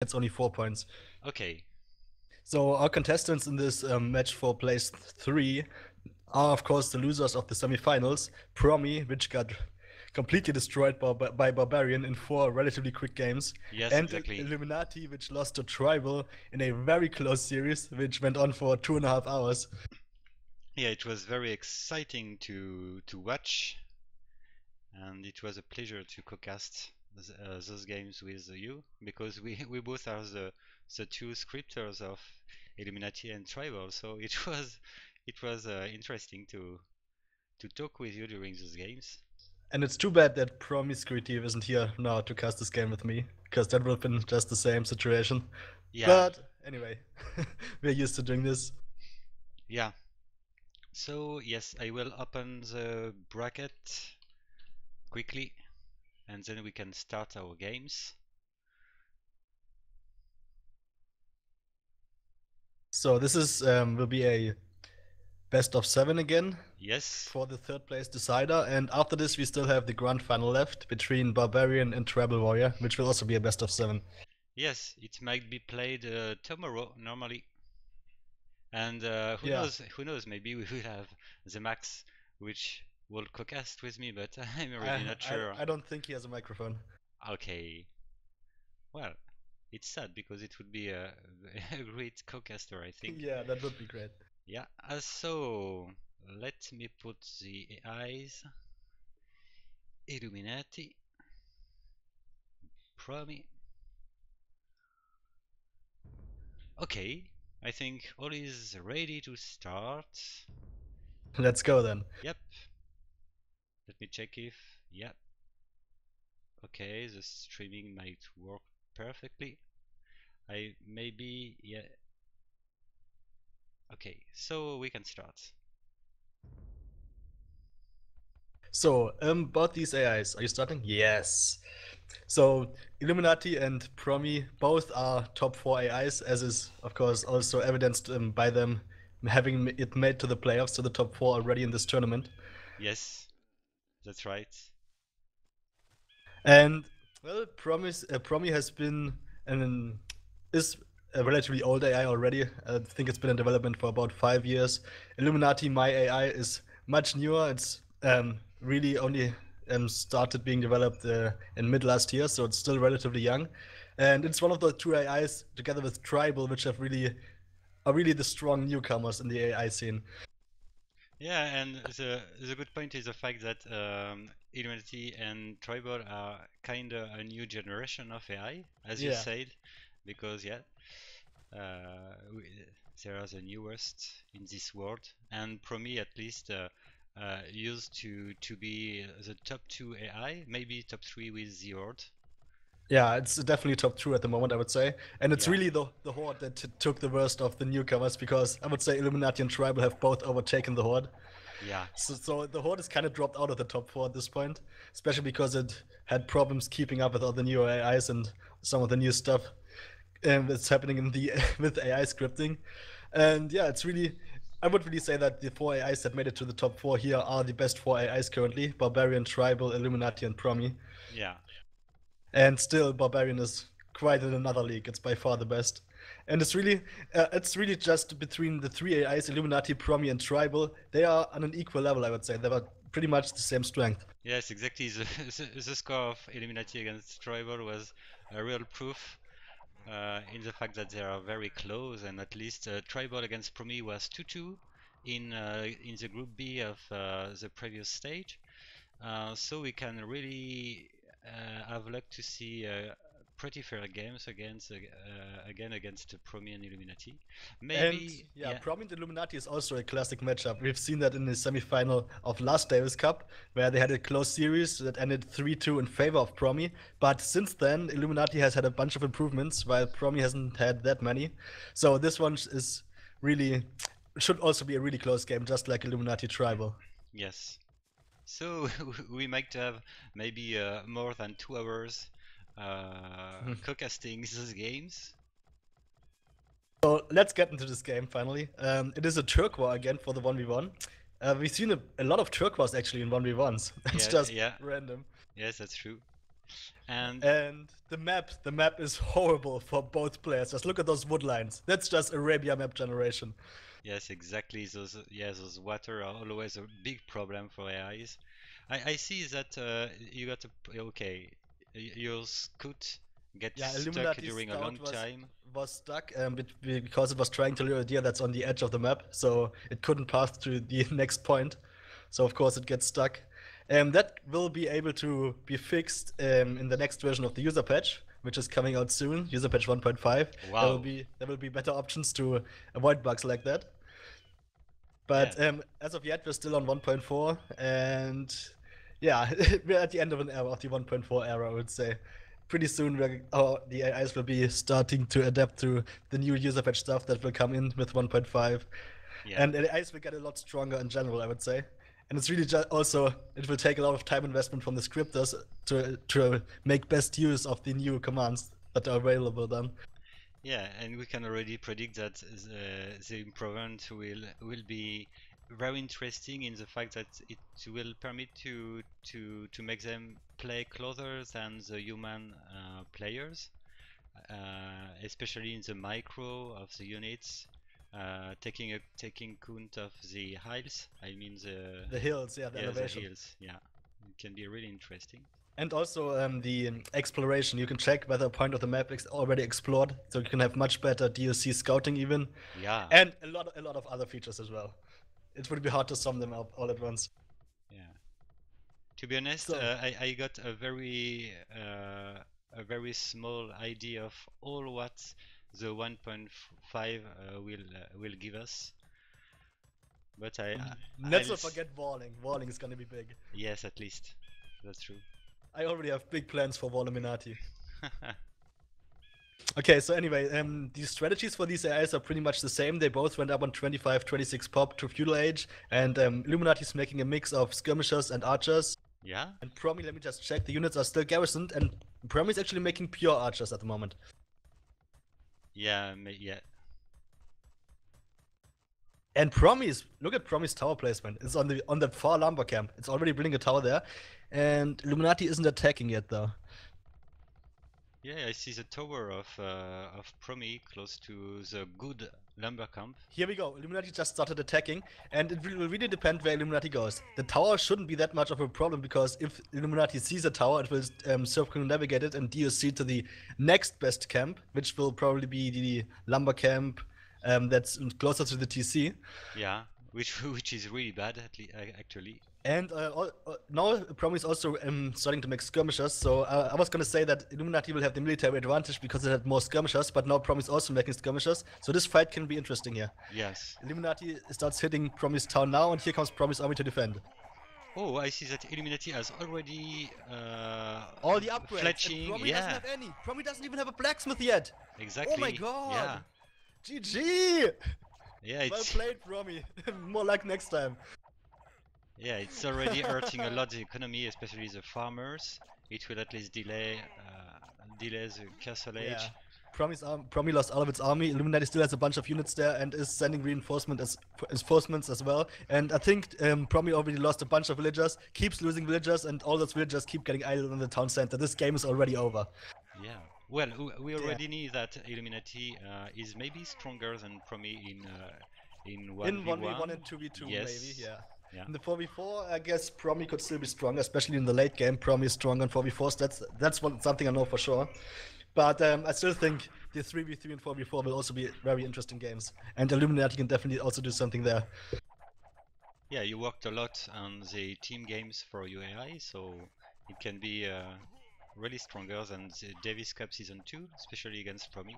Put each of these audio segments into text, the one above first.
It's only 4 points. Okay. So our contestants in this match for place 3 are, of course, the losers of the semifinals. Promi, which got completely destroyed by Barbarian in 4 relatively quick games. Yes, and exactly. Illuminati, which lost to Tribal in a very close series, which went on for 2.5 hours. Yeah, it was very exciting to watch, and it was a pleasure to co-cast those games with you, because we both are the two scripters of Illuminati and Tribal, so it was interesting to talk with you during those games. And it's too bad that Promiscuity isn't here now to cast this game with me, because that would have been just the same situation. Yeah. But anyway, we're used to doing this. Yeah. So yes, I will open the bracket quickly, and then we can start our games. So this is will be a best of 7 again. Yes. For the third place decider, and after this we still have the grand final left between Barbarian and Tribal Warrior, which will also be a best of 7. Yes, it might be played tomorrow normally, and who knows? Maybe we will have the Max, which will co-cast with me, but I'm really not sure. I don't think he has a microphone. Okay. Well, it's sad because it would be a great co-caster, I think. Yeah, that would be great. Yeah, so let me put the AIs. Illuminati, Promi. Okay, I think all is ready to start. Let's go then. Yep. Let me check if... yeah. Okay, the streaming might work perfectly. Yeah. Okay, so we can start. So, about these AIs, are you starting? Yes. So, Illuminati and Promi both are top 4 AIs, as is, of course, also evidenced by them having it made to the playoffs, to the top 4 already in this tournament. Yes, that's right. And, well, Promi has been, is a relatively old AI already. I think it's been in development for about 5 years. Illuminati, my AI, is much newer. It's really only started being developed in mid last year, so it's still relatively young. And it's one of the 2 AIs, together with Tribal, which have are really the strong newcomers in the AI scene. Yeah, and the good point is the fact that Illuminati and Tribal are kind of a new generation of AI, as you said, because they are the newest in this world, and Promi at least used to be the top 2 AI, maybe top 3 with the Horde. Yeah, it's definitely top 2 at the moment, I would say, and it's really the Horde that took the worst of the newcomers, because I would say Illuminati and Tribal have both overtaken the Horde. Yeah. So the Horde is kind of dropped out of the top 4 at this point, especially because it had problems keeping up with all the new AIs and some of the new stuff that's happening in the with AI scripting. And yeah, it's really, I would really say that the 4 AIs that made it to the top 4 here are the best 4 AIs currently: Barbarian, Tribal, Illuminati, and Promi. Yeah. And still, Barbarian is quite in another league. It's by far the best, and it's really just between the 3 AIs, Illuminati, Promi, and Tribal. They are on an equal level, I would say. They are pretty much the same strength. Yes, exactly. The score of Illuminati against Tribal was a real proof in the fact that they are very close, and at least Tribal against Promi was 2-2 in the Group B of the previous stage. So we can really have luck to see pretty fair games against Promi and Illuminati. Maybe, and Promi and Illuminati is also a classic matchup. We've seen that in the semi-final of last Davis Cup, where they had a close series that ended 3-2 in favor of Promi. But since then, Illuminati has had a bunch of improvements, while Promi hasn't had that many. So this one is really, should also be a really close game, just like Illuminati Tribal. Yes. So we might have maybe more than 2 hours co-casting these games. So let's get into this game finally. It is a Turquoise again for the 1v1. We've seen a lot of Turquoise actually in 1v1s. It's just random. Yes, that's true. And the map is horrible for both players. Just look at those wood lines. That's just Arabia map generation. Yes, exactly. Those water are always a big problem for AIs. I see that you got a, okay, your scout gets stuck during a long time. Was stuck because it was trying to lure a deer that's on the edge of the map, so it couldn't pass to the next point. So of course it gets stuck. That will be able to be fixed in the next version of the user patch, which is coming out soon, user patch 1.5. Wow. There will be better options to avoid bugs like that. But yeah. As of yet, we're still on 1.4, and yeah, we're at the end of an era, of the 1.4 era, I would say. Pretty soon, the AIs will be starting to adapt to the new user patch stuff that will come in with 1.5, yeah. And AIs will get a lot stronger in general, I would say. And it's really just also, it will take a lot of time investment from the scripters to make best use of the new commands that are available then. Yeah, and we can already predict that the improvement will be very interesting in the fact that it will permit to make them play closer than the human players, especially in the micro of the units. Taking count of the hills, I mean the hills, yeah, the hills, yeah, it can be really interesting. And also the exploration, you can check whether a point of the map is already explored, so you can have much better DOC scouting even. Yeah. And a lot of other features as well. It would be hard to sum them up all at once. Yeah. To be honest, so, I got a very small idea of all what the 1.5 will give us, but let's not forget Walling. Walling is going to be big. Yes, at least that's true. I already have big plans for Walluminati. Okay, so anyway, the strategies for these AIs are pretty much the same. They both went up on 25, 26 pop to feudal age, and Illuminati is making a mix of skirmishers and archers. Yeah. And Promi, let me just check. The units are still garrisoned, and Promi is actually making pure archers at the moment. Yeah, yeah. And Promi, look at Promi's tower placement. It's on the far lumber camp. It's already building a tower there, and Illuminati isn't attacking yet though. Yeah, I see the tower of Promi close to the good lumber camp. Here we go. Illuminati just started attacking, and it will really depend where Illuminati goes. The tower shouldn't be that much of a problem, because if Illuminati sees a tower, it will circumnavigate it and DOC to the next best camp, which will probably be the lumber camp that's closer to the TC. Yeah, which is really bad actually. And now Promi is also starting to make skirmishers, so I was going to say that Illuminati will have the military advantage because it had more skirmishers, but now Promi is also making skirmishers, so this fight can be interesting here. Yes. Illuminati starts hitting Promi's town now, and here comes Promi's army to defend. Oh, I see that Illuminati has already all the upgrades, fletching. Promi doesn't have any. Promi doesn't even have a blacksmith yet. Exactly. Oh my god. Yeah. GG! Yeah, well played, Promi. More luck next time. Yeah, it's already hurting a lot the economy, especially the farmers. It will at least delay the castle age. Yeah. Promi lost all of its army. Illuminati still has a bunch of units there and is sending reinforcements as well. And I think Promi already lost a bunch of villagers, keeps losing villagers, and all those villagers keep getting idle in the town center. This game is already over. Yeah. Well, we already knew that Illuminati is maybe stronger than Promi in 1v1. In 1v1 and 2v2, yes. Maybe, yeah. Yeah. In the 4v4, I guess Promi could still be stronger, especially in the late game. Promi is stronger in 4v4s, that's something I know for sure. But I still think the 3v3 and 4v4 will also be very interesting games. And Illuminati can definitely also do something there. Yeah, you worked a lot on the team games for UAI, so it can be really stronger than the Davis Cup Season 2, especially against Promi.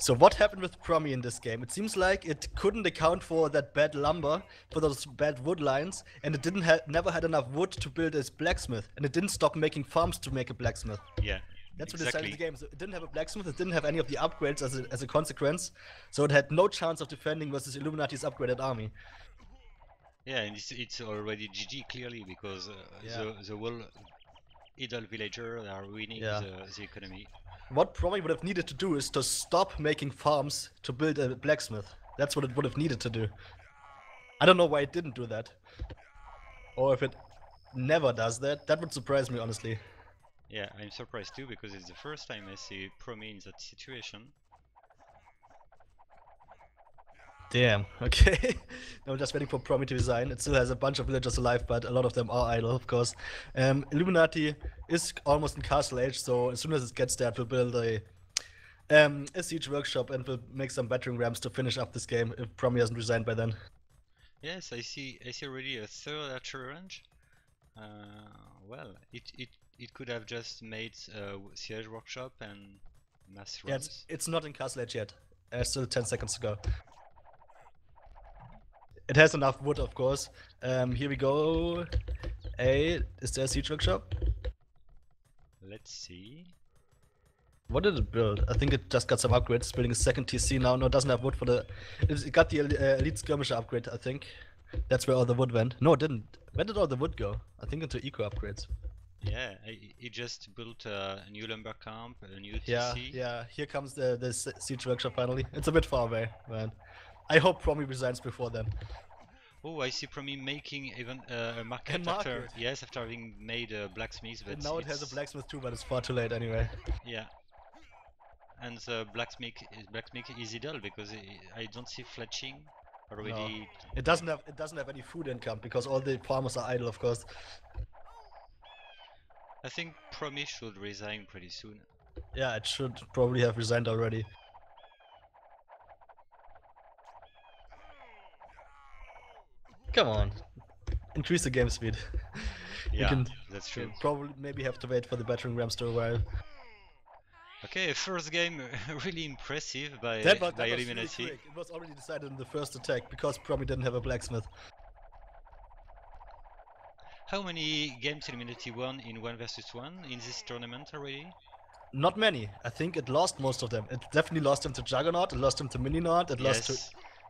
So what happened with Promi in this game? It seems like it couldn't account for that bad lumber, for those bad wood lines, and it never had enough wood to build its blacksmith, and it didn't stop making farms to make a blacksmith. Yeah, that's exactly what decided the game. So it didn't have a blacksmith, it didn't have any of the upgrades as a consequence, so it had no chance of defending versus Illuminati's upgraded army. Yeah, and it's already GG clearly, because the whole idle villager are winning the economy. What Promi would have needed to do is to stop making farms to build a blacksmith. That's what it would have needed to do. I don't know why it didn't do that. Or if it never does that. That would surprise me, honestly. Yeah, I'm surprised too, because it's the first time I see Promi in that situation. Damn, okay. I'm just waiting for Promi to resign. It still has a bunch of villagers alive, but a lot of them are idle, of course. Illuminati is almost in Castle Age, so as soon as it gets there, it will build a siege workshop and will make some battering rams to finish up this game if Promi hasn't resigned by then. Yes, I see already a third archer range. Well, it could have just made a siege workshop and mass rams. Yeah, it's not in Castle Age yet. Still 10 seconds to go. It has enough wood, of course. Here we go. Hey, is there a siege workshop? Let's see. What did it build? I think it just got some upgrades. It's building a second TC now. No, it doesn't have wood for the... It got the elite skirmisher upgrade, I think. That's where all the wood went. No, it didn't. Where did all the wood go? I think into eco upgrades. Yeah, it just built a new lumber camp, a new TC. Yeah. Here comes the siege workshop finally. It's a bit far away, man. I hope Promi resigns before then. Oh, I see Promi making even a market. Yes, after having made a blacksmith. But and now it has a blacksmith too, but it's far too late anyway. Yeah. And the blacksmith is idle because I don't see fletching already. No. It doesn't have any food income because all the farmers are idle, of course. I think Promi should resign pretty soon. Yeah, it should probably have resigned already. Come on, increase the game speed. Yeah, that's true. Probably maybe have to wait for the battering rams to arrive. Okay, first game really impressive by Illuminati. Really it was already decided in the first attack because Promi didn't have a blacksmith. How many games Illuminati won in 1v1 in this tournament already? Not many. I think it lost most of them. It definitely lost them to Juggernaut. It lost them to Mininaut. It lost to.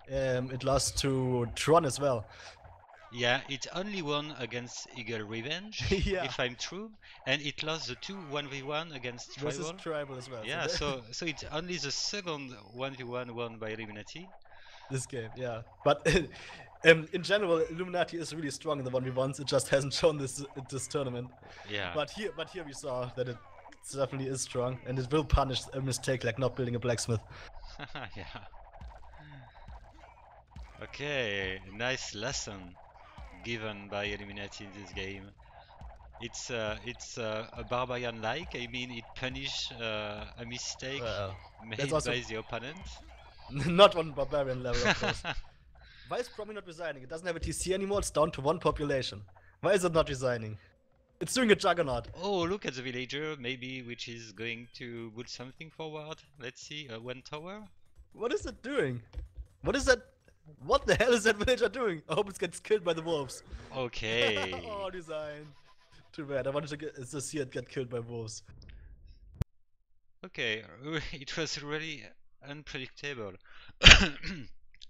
It lost to Tron as well. Yeah, it only won against Eagle Revenge, yeah. If I'm true, and it lost the 2 1v1 against Tribal. Versus Tribal as well. Yeah, so it's only the second 1v1 won by Illuminati. This game, yeah. But in general, Illuminati is really strong in the 1v1s. It just hasn't shown this tournament. Yeah. But here we saw that it definitely is strong, and it will punish a mistake like not building a blacksmith. Yeah. Okay, nice lesson given by Illuminati in this game. It's a barbarian like. I mean, it punishes a mistake made by the opponent. Not on barbarian level, of course. Why is Promi not resigning? It doesn't have a TC anymore. It's down to 1 population. Why is it not resigning? It's doing a Juggernaut. Oh, look at the villager, maybe, which is going to build something forward. Let's see, 1 tower. What is it doing? What is that? What the hell is that villager doing? I hope it gets killed by the wolves. Okay. Oh, design. Too bad. I wanted to see it get killed by wolves. Okay, it was really unpredictable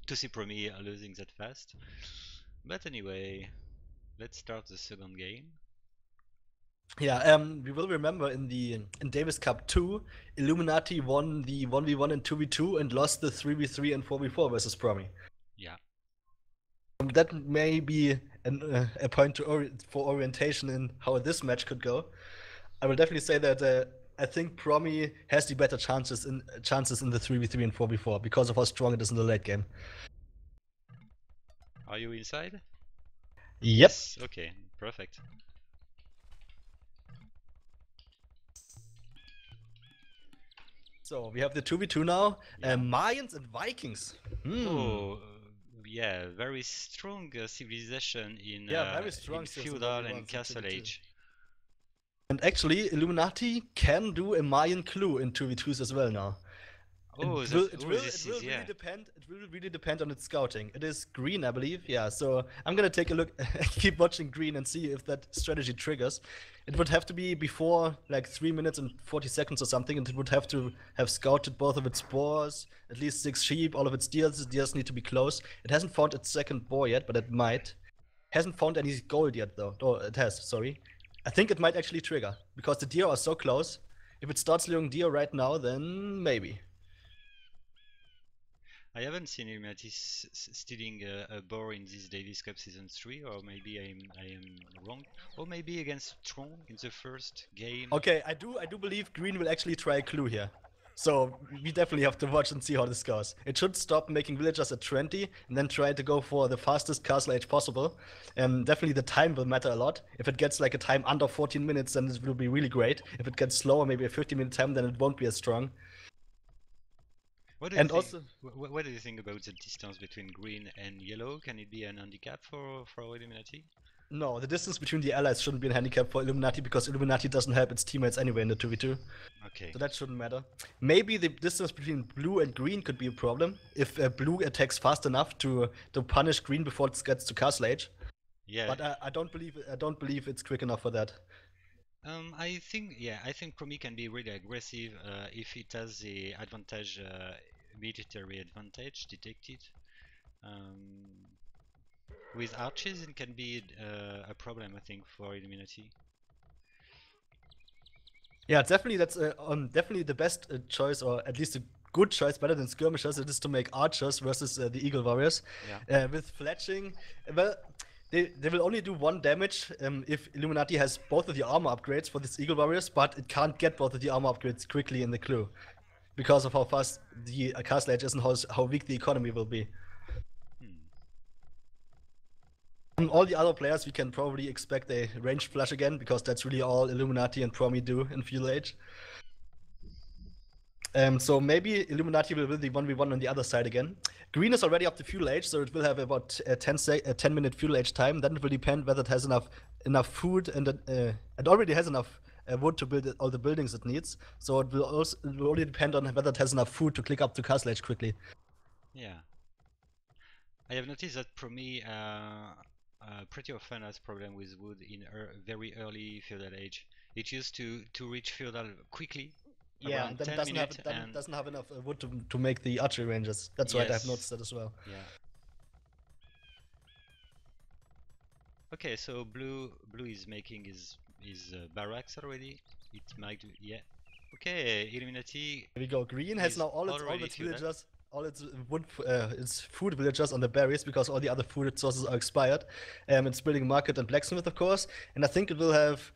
to see Promi losing that fast. But anyway, let's start the second game. Yeah, we will remember in Davis Cup 2, Illuminati won the 1v1 and 2v2 and lost the 3v3 and 4v4 versus Promi. Yeah. That may be a point for orientation in how this match could go. I will definitely say that I think Promi has the better chances in the 3v3 and 4v4 because of how strong it is in the late game. Are you inside? Yes. Okay, perfect. So we have the 2v2 now, Mayans and Vikings. Mm. Oh, yeah, very strong civilization in, in feudal and Castle Age. And actually, Illuminati can do a Mayan clue in 2v2s as well now. Oh, it will really depend on its scouting. It is green, I believe. Yeah, so I'm gonna take a look, keep watching green and see if that strategy triggers. It would have to be before like 3 minutes and 40 seconds or something, and it would have to have scouted both of its boars, at least 6 sheep, all of its deers. The deers need to be close. It hasn't found its second boar yet, but it might. Hasn't found any gold yet though. Oh, it has. Sorry. I think it might actually trigger because the deer are so close. If it starts luring deer right now, then maybe. I haven't seen him at his stealing a ball in this Davis Cup Season 3, or maybe I am wrong. Or maybe against Tron in the first game. Okay, I do believe Green will actually try a clue here. So we definitely have to watch and see how this goes. It should stop making villagers at 20 and then try to go for the fastest castle age possible. Definitely the time will matter a lot. If it gets like a time under 14 minutes, then it will be really great. If it gets slower, maybe a 15-minute time, then it won't be as strong. What do you think about the distance between green and yellow? Can it be an handicap for Illuminati? No, the distance between the allies shouldn't be a handicap for Illuminati because Illuminati doesn't help its teammates anyway in the 2v2. Okay. So that shouldn't matter. Maybe the distance between blue and green could be a problem if blue attacks fast enough to punish green before it gets to castle age. Yeah. But I don't believe it's quick enough for that. I think Chromie can be really aggressive if it has the advantage, military advantage detected. With archers it can be a problem, I think, for Illuminati. Yeah, definitely that's definitely the best choice, or at least a good choice, better than skirmishers. It is to make archers versus the eagle warriors. Yeah. With fletching, well, They will only do one damage if Illuminati has both of the armor upgrades for these Eagle Warriors, but it can't get both of the armor upgrades quickly in the clue, because of how fast the castle edge is and how weak the economy will be. From all the other players, we can probably expect a ranged flush again, because that's really all Illuminati and Chromie do in Feudal Age. So maybe Illuminati will win the 1v1 on the other side again. Green is already up to Feudal Age, so it will have about a 10-minute Feudal Age time. Then it will depend whether it has enough food, and it already has enough wood to build all the buildings it needs. So it will only depend on whether it has enough food to click up to Castle Age quickly. Yeah. I have noticed that Chromie pretty often has problem with wood in very early Feudal Age. It used to reach Feudal quickly. Yeah, and then doesn't have enough wood to make the archery ranges. That's right, I've noticed that as well. Yeah. Okay, so blue is making his barracks already. It might do, yeah. Okay, Illuminati. Here we go. Green has now all its villagers, all its wood, its food villagers on the berries, because all the other food sources are expired. It's building market and blacksmith, of course, and I think it will have.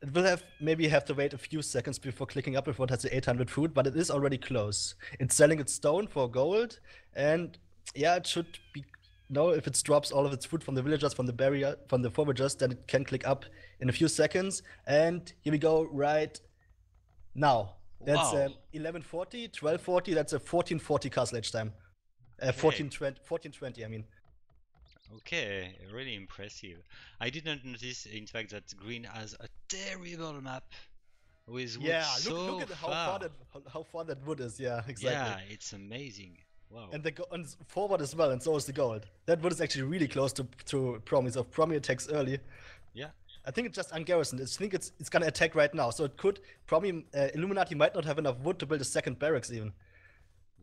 It will have maybe have to wait a few seconds before clicking up if it has the 800 food, but it is already close. It's selling its stone for gold, and yeah, it should be. No, if it drops all of its food from the villagers, from the foragers, then it can click up in a few seconds. And here we go, right now. That's 11:40, 12:40. That's a 14:40 castle age time. 14:20. I mean. Okay, really impressive. I didn't notice, in fact, that green has a terrible map with wood. Yeah, look at how far that wood is. Yeah, exactly. Yeah, it's amazing. Wow. And the forward as well, and so is the gold. That wood is actually really close to Chromie. So Chromie attacks early. Yeah. I think it's just ungarrisoned. I think it's gonna attack right now. So it could Chromie Illuminati might not have enough wood to build a second barracks even.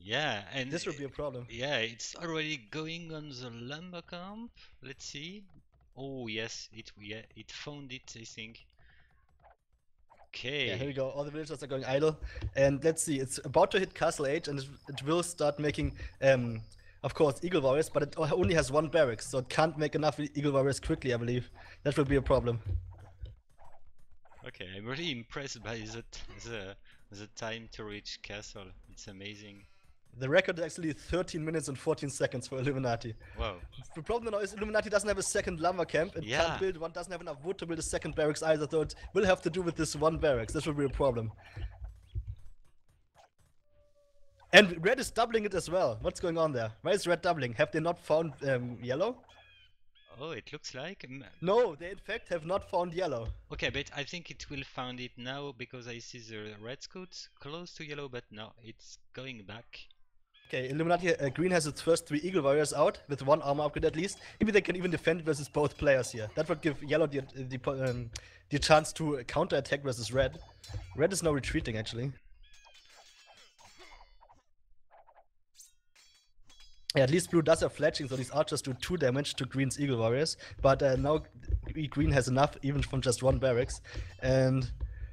Yeah, and this would be a problem. Yeah, it's already going on the lumber camp. Let's see. Oh yes, it found it, I think. Okay. Yeah, here we go. All the villagers are going idle, and let's see. It's about to hit castle age, and it will start making, of course, eagle warriors. But it only has one barracks, so it can't make enough eagle warriors quickly. I believe that will be a problem. Okay, I'm really impressed by the time to reach castle. It's amazing. The record is actually 13 minutes and 14 seconds for Illuminati. Wow. The problem now is Illuminati doesn't have a second lumber camp. It can't build one, doesn't have enough wood to build a second barracks either, so it will have to do with this one barracks. This will be a problem. And red is doubling it as well. What's going on there? Why is red doubling? Have they not found yellow? Oh, it looks like... No, they in fact have not found yellow. Okay, but I think it will find it now, because I see the red scouts close to yellow, but no, it's going back. Okay, Illuminati Green has its first three Eagle Warriors out, with one armor upgrade at least. Maybe they can even defend versus both players here. That would give Yellow the chance to counter-attack versus Red. Red is now retreating, actually. Yeah, at least Blue does have fletching, so these archers do 2 damage to Green's Eagle Warriors. But now Green has enough, even from just one barracks. And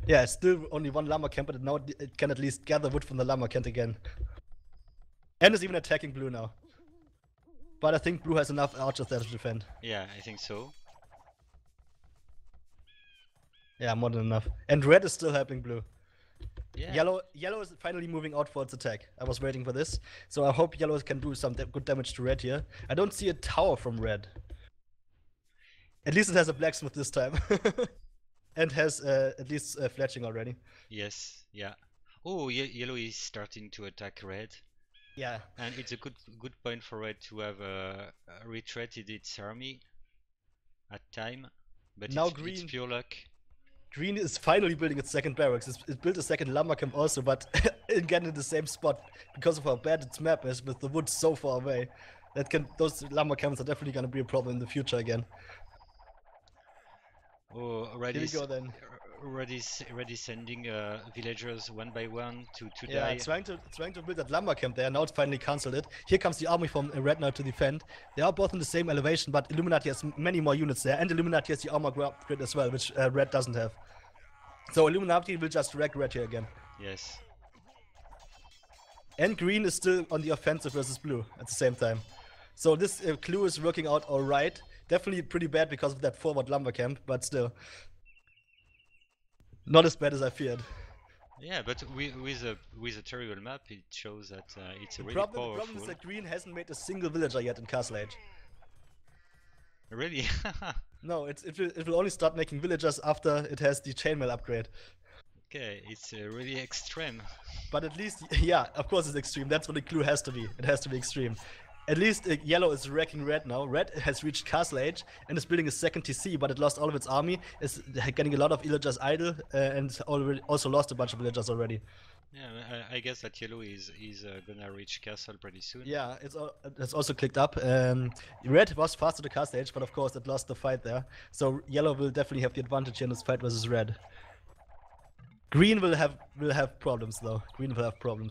yeah, still only one lumber camp, but now it can at least gather wood from the lumber camp again. And is even attacking blue now. But I think blue has enough archers there to defend. Yeah, I think so. Yeah, more than enough. And red is still helping blue. Yeah. Yellow is finally moving out for its attack. I was waiting for this. So I hope yellow can do some good damage to red here. I don't see a tower from red. At least it has a blacksmith this time. And has at least fletching already. Yes, yeah. Oh, yellow is starting to attack red. Yeah. And it's a good point for red to have retreated its army at time. But now it's pure luck. Green is finally building its second barracks. It built a second lumber camp also, but again in the same spot because of how bad its map is with the woods so far away. Those lumber camps are definitely going to be a problem in the future again. Oh, Red is sending villagers one by one to die. Yeah, trying to build that lumber camp there. Now it's finally cancelled it. Here comes the army from Red now to defend. They are both in the same elevation, but Illuminati has many more units there, and Illuminati has the armor upgrade as well, which Red doesn't have. So Illuminati will just wreck Red here again. Yes. And Green is still on the offensive versus Blue at the same time. So this clue is working out all right. Definitely pretty bad because of that forward lumber camp, but still not as bad as I feared. Yeah, but with a terrible map, it shows that it's really powerful. The problem is that Green hasn't made a single villager yet in Castle Age. Really? No, it will only start making villagers after it has the chainmail upgrade. Okay, it's really extreme. But at least, yeah, of course it's extreme. That's what the clue has to be. It has to be extreme. At least yellow is wrecking red now. Red has reached Castle Age and is building a second TC, but it lost all of its army. It's getting a lot of villagers idle and also lost a bunch of villagers already. Yeah, I guess that yellow is gonna reach castle pretty soon. Yeah, it's also clicked up. Red was faster to Castle Age, but of course it lost the fight there. So yellow will definitely have the advantage here in this fight versus red. Green will have problems though. Green will have problems.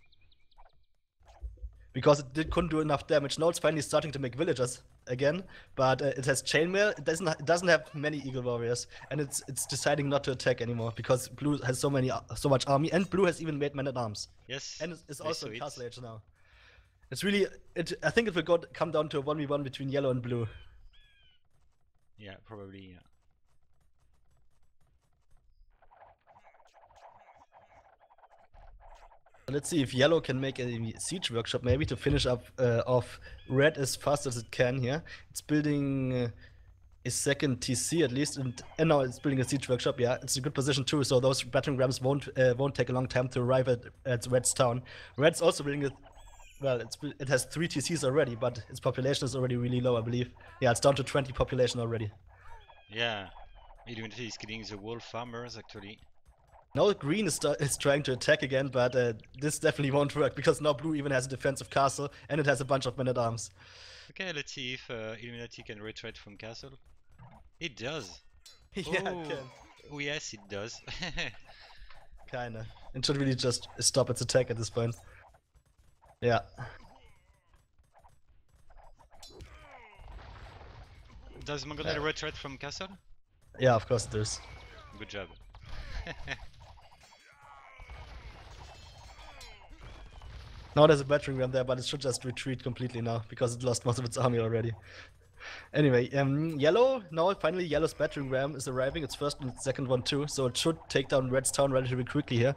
Because couldn't do enough damage. Now it's finally starting to make villagers again, but it has chainmail. It doesn't have many eagle warriors, and it's deciding not to attack anymore because blue has so much army, and blue has even made men-at-arms. Yes, and it's also in Castle Age now. It's really I think it will come down to a 1v1 between yellow and blue. Yeah, probably. Yeah. Let's see if yellow can make a siege workshop maybe to finish up off red as fast as it can here. It's building a second TC at least, and now it's building a siege workshop. Yeah, it's a good position too, so those battering rams won't take a long time to arrive at red's town. Red's also building it. Well, it has 3 TCs already, but its population is already really low, I believe. Yeah, it's down to 20 population already. Yeah, Illuminati is killing the wolf farmers actually. Now green is trying to attack again, but this definitely won't work because now blue even has a defensive castle and it has a bunch of men-at-arms. Okay, let's see if Illuminati can retreat from castle. It does. Yeah, it can. Oh yes, it does. Kinda. It should really just stop its attack at this point. Yeah. Does Mongolian retreat from castle? Yeah, of course it does. Good job. Now there's a battering ram there, but it should just retreat completely now because it lost most of its army already. Anyway, yellow now finally yellow's battering ram is arriving. It's first and second one too, so it should take down red's town relatively quickly here.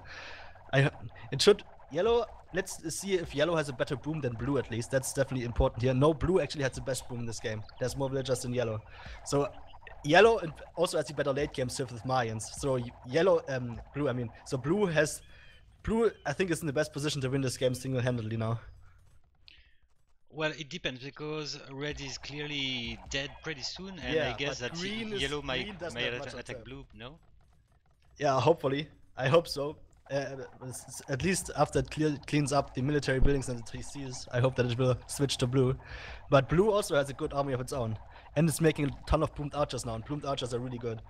Yellow. Let's see if yellow has a better boom than blue at least. That's definitely important here. No, blue actually has the best boom in this game. There's more villagers than yellow, so. Yellow and also has the better late game shift with Mayans. So blue I think is in the best position to win this game single-handedly now. Well, it depends because red is clearly dead pretty soon, and yeah, I guess that yellow might attack blue. No. Yeah, hopefully. I hope so. At least after it cleans up the military buildings and the TCs, I hope that it will switch to blue. But blue also has a good army of its own. And it's making a ton of plumed archers now, and plumed archers are really good.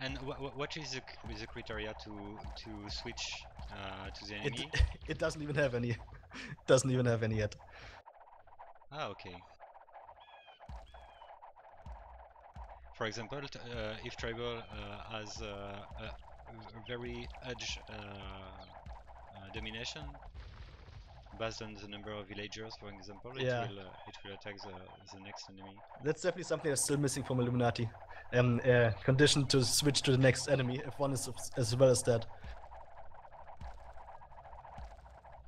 And what is the criteria to switch to the enemy? It doesn't even have any. It doesn't even have any yet. Ah, okay. For example, if tribal has a very edge domination, based on the number of villagers, for example, yeah, it will attack the next enemy. That's definitely something that's still missing from Illuminati. Condition to switch to the next enemy if one is as well as dead.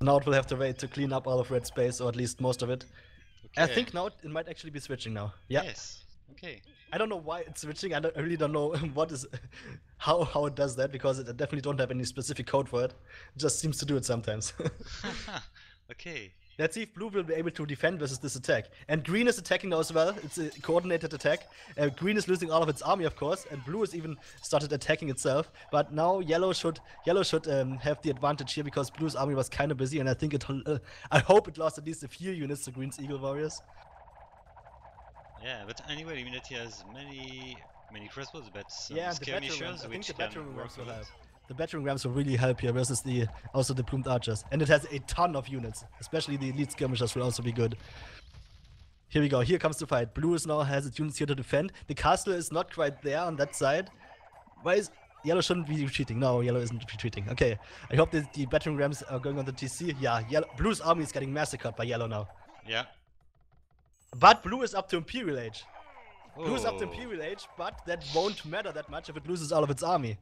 Now it will have to wait to clean up all of red space, or at least most of it. Okay. I think now it might actually be switching now. Yeah. Yes. Okay. I don't know why it's switching. I really don't know what is, how it does that, because I definitely don't have any specific code for it. It just seems to do it sometimes. Okay. Let's see if blue will be able to defend versus this attack. And green is attacking now as well. It's a coordinated attack. Green is losing all of its army, of course, and blue has even started attacking itself. But now yellow should have the advantage here, because blue's army was kind of busy, and I think it. I hope it lost at least a few units to green's Eagle Warriors. Yeah, but anyway, Illuminati has many crossbows, but some skirmishers, which can work a lot. The battering rams will really help here versus also the plumed archers, and it has a ton of units. Especially the elite skirmishers will also be good. Here we go. Here comes the fight. Blue is now has its units here to defend. The castle is not quite there on that side. Why is yellow shouldn't be retreating? No, yellow isn't retreating. Okay. I hope that the battering rams are going on the TC. Yeah, blue's army is getting massacred by yellow now. Yeah. But blue is up to Imperial Age. Oh. Blue is up to Imperial Age, but that won't matter that much if it loses all of its army.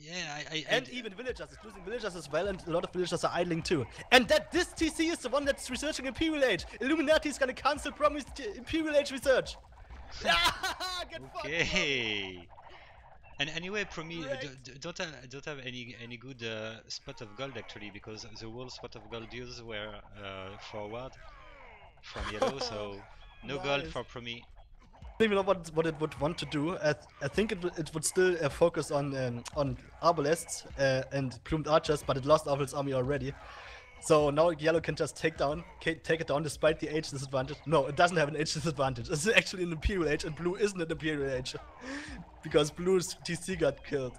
Yeah, and even villagers. It's losing villagers as well, and a lot of villagers are idling too. And that this TC is the one that's researching Imperial Age. Illuminati is gonna cancel promised Imperial Age research. Get okay. And anyway, Promi don't have any good spot of gold actually, because the whole spot of gold deals were forward from yellow, so no nice. Gold for Promi. I don't even know what it would want to do. I think it would still focus on arbalists and plumed archers, but it lost Arvel's army already. So now yellow can just take it down despite the age disadvantage. No, it doesn't have an age disadvantage. It's actually an Imperial Age, and blue isn't an Imperial Age. Because blue's TC got killed.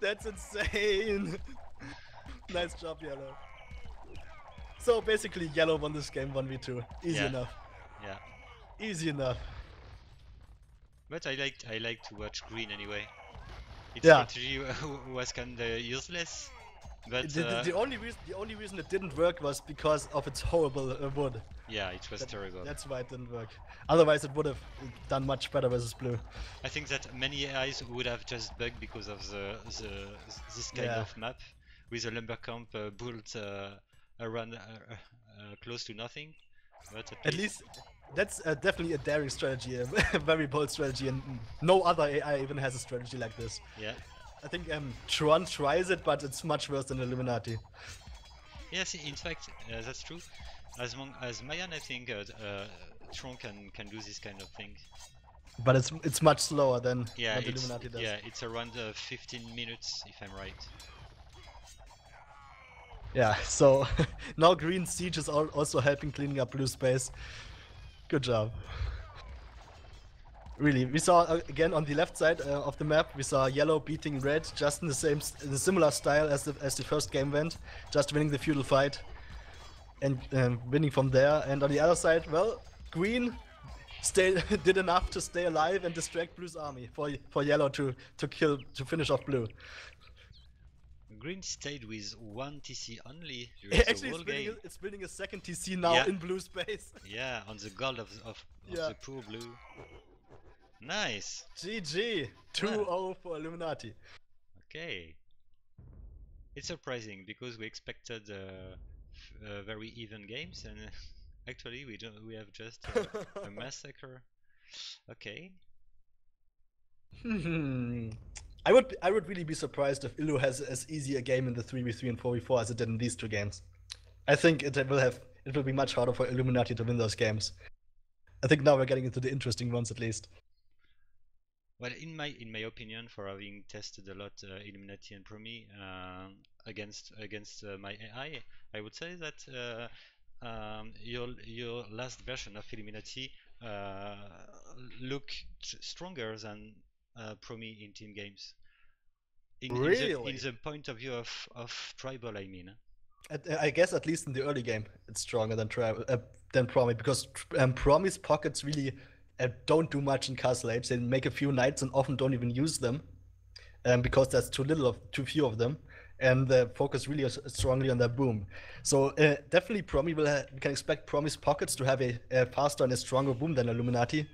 That's insane. Nice job, yellow. So basically yellow won this game 1v2. Easy enough. Yeah, easy enough. But I like to watch green anyway. Its strategy was kind of useless. But the only reason it didn't work was because of its horrible wood. Yeah, it was terrible. That's why it didn't work. Otherwise, it would have done much better versus blue. I think that many AIs would have just bugged because of this kind of map with a lumber camp built around close to nothing. At least that's definitely a daring strategy, a very bold strategy, and no other AI even has a strategy like this. Yeah, I think Tron tries it, but it's much worse than Illuminati. Yes, in fact, that's true. As Mayan, I think Tron can do this kind of thing. But it's much slower than what Illuminati does. Yeah, it's around 15 minutes, if I'm right. Yeah, so now green siege is also helping cleaning up blue space. Good job. Really, we saw again on the left side of the map, we saw yellow beating red just in the similar style as the first game went, just winning the feudal fight and winning from there. And on the other side, well, green did enough to stay alive and distract blue's army for yellow to finish off blue. Green stayed with one TC only during the whole game. It's building a second TC now in blue space. Yeah, on the gold of the poor blue. Nice. GG. 2-0 for Illuminati. Okay. It's surprising because we expected very even games, and actually we have just a massacre. Okay. I would really be surprised if Illu has as easy a game in the 3v3 and 4v4 as it did in these two games. I think it will be much harder for Illuminati to win those games. I think now we're getting into the interesting ones at least. Well, in my opinion, for having tested a lot Illuminati and Promi against my AI, I would say that your last version of Illuminati looked stronger than Promi in team games. Really? In the point of view of tribal, I mean. I guess at least in the early game, it's stronger than Promi, because Promi's pockets really don't do much in Castle Age. They make a few knights and often don't even use them because there's too few of them. and the focus really strongly on the boom. So definitely Promi will we can expect Promi's Pockets to have a faster and a stronger boom than Illuminati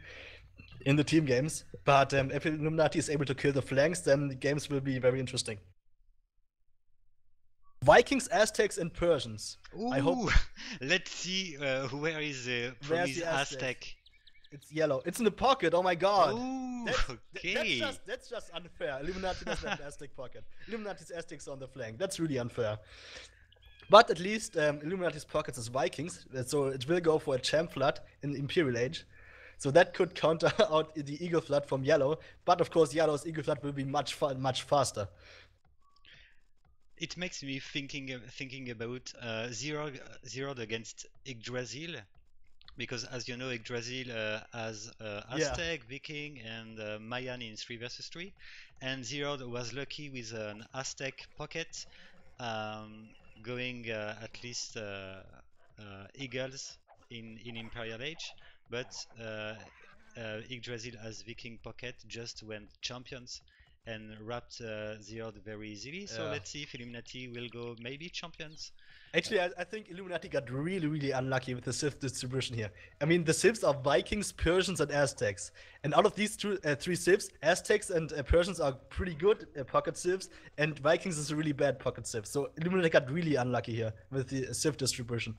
in the team games. But if Illuminati is able to kill the flanks, then the games will be very interesting. Vikings, Aztecs, and Persians. Ooh, I hope. Let's see where is Promi's Aztec. It's yellow. It's in the pocket. Oh my God. Ooh, that's just unfair. Illuminati doesn't have the Aztec pocket. Illuminati's Aztecs on the flank. That's really unfair. But at least Illuminati's pockets is Vikings, so it will go for a Champ Flood in the Imperial Age. So that could counter out the Eagle Flood from Yellow. But of course, Yellow's Eagle Flood will be much faster. It makes me thinking about Xeroth against Yggdrasil. Because, as you know, Yggdrasil has Aztec, Viking, and Mayan in 3v3, and Xeroth was lucky with an Aztec pocket, going at least Eagles in Imperial Age, but Yggdrasil has Viking pocket just went champions and wrapped Xeroth very easily, so let's see if Illuminati will go maybe champions. Actually, I think Illuminati got really unlucky with the Sith distribution here. I mean, the Siths are Vikings, Persians, and Aztecs. And out of these three Siths, Aztecs and Persians are pretty good pocket Siths, and Vikings is a really bad pocket Sith. So Illuminati got really unlucky here with the Sith distribution.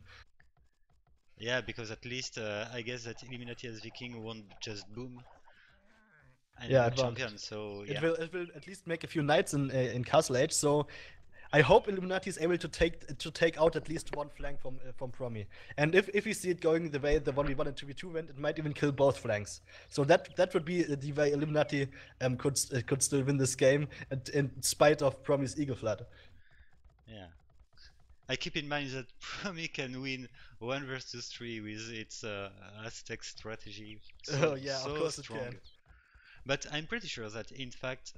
Yeah, because at least I guess that Illuminati as Viking won't just boom. And yeah, champion. So yeah. It will at least make a few knights in Castle Age. So. I hope Illuminati is able to take out at least one flank from Promi, and if we see it going the way the 1v1 and 2v2 went, it might even kill both flanks. So that would be the way Illuminati could still win this game, in spite of Promi's Eagle Flood. Yeah, I keep in mind that Promi can win 1v3 with its Aztec strategy. So, oh yeah, so of course strong. It can. But I'm pretty sure that in fact.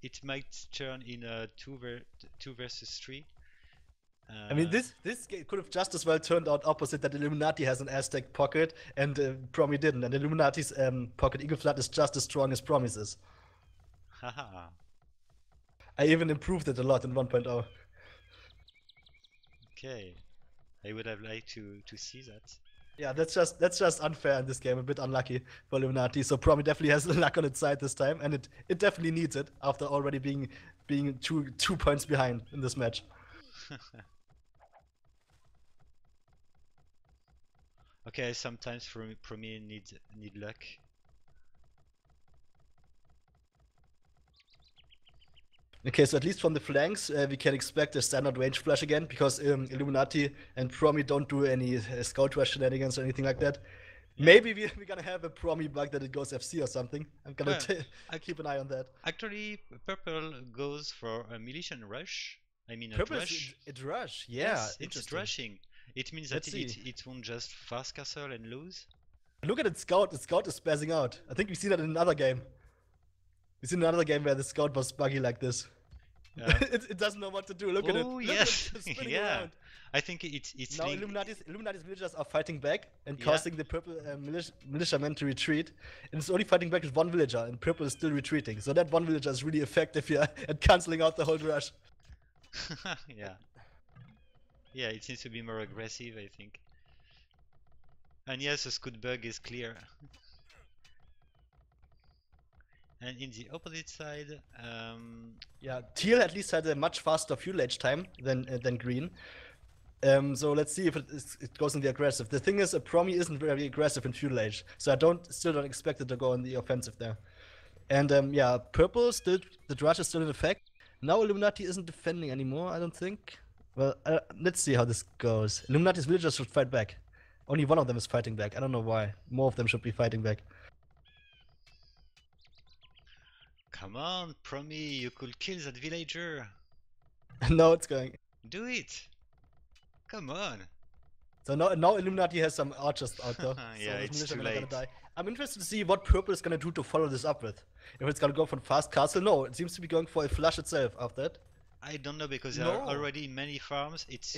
It might turn in a 2v3. I mean, this game could have just as well turned out opposite, that Illuminati has an Aztec pocket and Promi didn't, and Illuminati's pocket Eagle Flood is just as strong as Promi's is. Haha. I even improved it a lot in 1.0. Okay, I would have liked to see that. Yeah, that's just unfair in this game, a bit unlucky for Illuminati. So Promi definitely has luck on its side this time, and it definitely needs it after already being two points behind in this match. Okay, sometimes Promi need luck. Okay, so at least from the flanks, we can expect a standard range flush again, because Illuminati and Promi don't do any scout rush shenanigans or anything like that. Yeah. Maybe we're gonna have a Promi bug that it goes FC or something. I'm gonna keep an eye on that. Actually, Purple goes for a militia rush. I mean, Purple rush. Yeah, yes, it's rushing. It means that it won't just fast castle and lose. Look at it, Scout. The Scout is spazzing out. I think we've seen that in another game. It's another game where the Scout was buggy like this. It doesn't know what to do. Look at it. Oh yes, yeah. Around. I think it's now Illuminati's villagers are fighting back and causing the Purple militiamen to retreat. And it's only fighting back with one villager, and Purple is still retreating. So that one villager is really effective here at cancelling out the whole rush. Yeah. Yeah, it seems to be more aggressive, I think. And yes, the Scout bug is clear. And in the opposite side, yeah, Teal at least had a much faster fuel edge time than Green. So let's see if it goes in the aggressive. The thing is, Promi isn't very aggressive in fuel edge, so I still don't expect it to go in the offensive there. And yeah, Purple the rush is still in effect. Now Illuminati isn't defending anymore, I don't think. Well, let's see how this goes. Illuminati's villagers should fight back. Only one of them is fighting back. I don't know why. More of them should be fighting back. Come on, Promi, you could kill that villager. No, it's going. Do it. Come on. So now Illuminati has some archers out there. Yeah, so it's too late. Gonna die. I'm interested to see what Purple is going to do to follow this up with. If it's going to go for fast castle, no, it seems to be going for a flush itself after that. I don't know, because there are already many farms. It's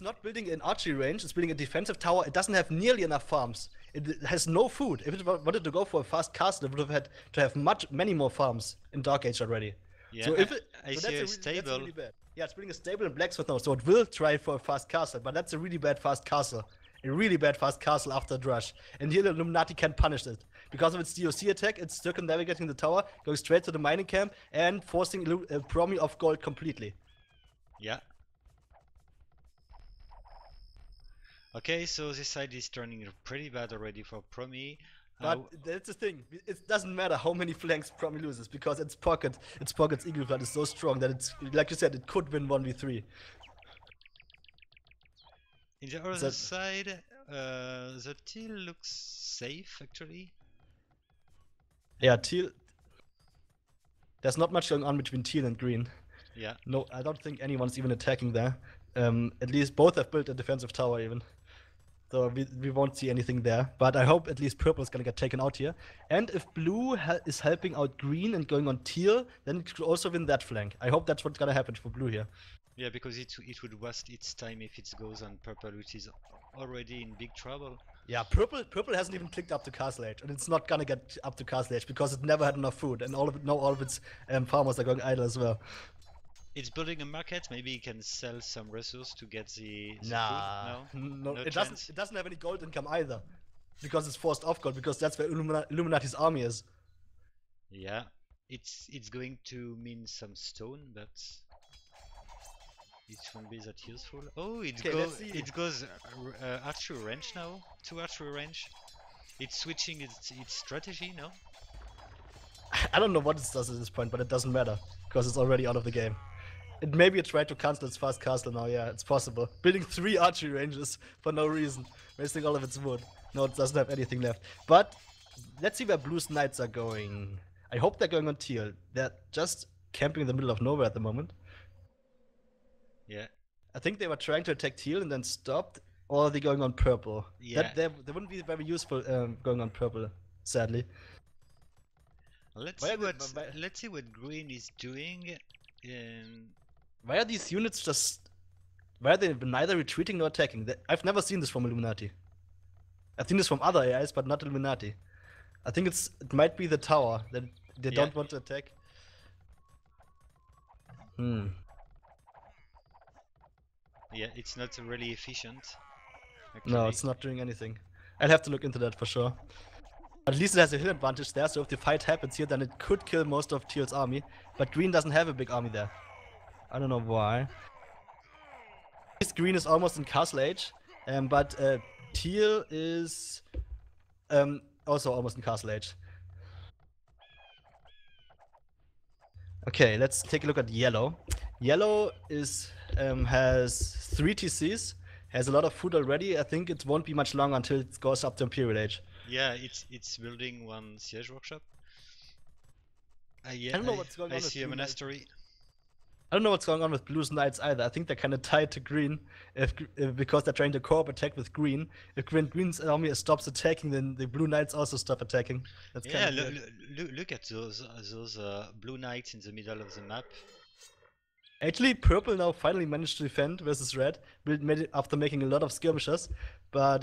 not building an archery range, it's building a defensive tower. It doesn't have nearly enough farms. It has no food. If it wanted to go for a fast castle, it would have had to have many more farms in Dark Age already. Yeah, so if it, that's really bad. Yeah, it's putting a stable in Blacksword now, so it will try for a fast castle, but that's a really bad fast castle. A really bad fast castle after Drush. And here the Illuminati can punish it. Because of its DOC attack, it's circumnavigating the tower, going straight to the mining camp, and forcing Promi off gold completely. Yeah. Okay, so this side is turning pretty bad already for Promi. But that's the thing, it doesn't matter how many flanks Promi loses, because its pocket's Eagle Blood is so strong that it's, like you said, it could win 1v3. In the other side, the Teal looks safe, actually. Yeah, Teal... There's not much going on between Teal and Green. Yeah. No, I don't think anyone's even attacking there. At least both have built a defensive tower, even. So we won't see anything there. But I hope at least Purple is going to get taken out here. And if Blue is helping out Green and going on Teal, then it could also win that flank. I hope that's what's going to happen for Blue here. Yeah, because it would waste its time if it goes on Purple, which is already in big trouble. Yeah, purple hasn't even clicked up to Castle Age, and it's not gonna get up to Castle Age because it never had enough food, and all of its farmers are going idle as well. It's building a market. Maybe it can sell some resources to get the food. No, it doesn't have any gold income either, because it's forced off gold, because that's where Illuminati's army is. Yeah, it's going to mean some stone, but. It won't be that useful. Oh, it goes archery range now. To archery range. It's switching its strategy now. I don't know what it does at this point, but it doesn't matter because it's already out of the game. It maybe it tried to cancel its fast castle now. Yeah, it's possible. Building 3 archery ranges for no reason, wasting all of its wood. No, it doesn't have anything left. But let's see where Blue's knights are going. I hope they're going on Teal. They're just camping in the middle of nowhere at the moment. Yeah, I think they were trying to attack Teal and then stopped, or are they going on Purple? Yeah, they wouldn't be very useful going on Purple, sadly. Let's see what Green is doing. Why are these units just? Why are they neither retreating nor attacking? I've never seen this from Illuminati. I've seen this from other AIs, but not Illuminati. I think it might be the tower that they don't want to attack. Hmm. Yeah, it's not really efficient. Actually. No, it's not doing anything. I'll have to look into that for sure. At least it has a hill advantage there, so if the fight happens here, then it could kill most of Teal's army. But Green doesn't have a big army there. I don't know why. At least Green is almost in Castle Age, but Teal is also almost in Castle Age. Okay, let's take a look at Yellow. Yellow is has 3 TCs, has a lot of food already. I think it won't be much longer until it goes up to Imperial Age. Yeah, it's building one siege workshop. Yeah, I don't know what's going on. I see a monastery. I don't know what's going on with Blue's Knights either. I think they're kind of tied to Green, because they're trying to co-op attack with Green. If Green's army stops attacking, then the Blue Knights also stop attacking. That's kind of look at those Blue Knights in the middle of the map. Actually, Purple now finally managed to defend versus Red, after making a lot of skirmishes. But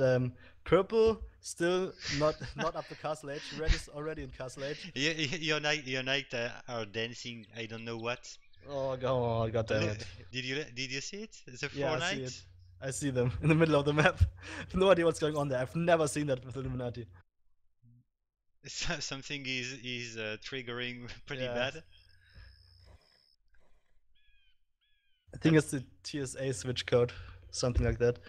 Purple still not up to Castle Age. Red is already in Castle Age. Your knights are dancing. I don't know what. Oh god damn it. Did you see it? The 4 knights? I see it. I see them in the middle of the map. I have no idea what's going on there. I've never seen that with Illuminati. Something is triggering pretty bad. I think it's the TSA switch code, something like that.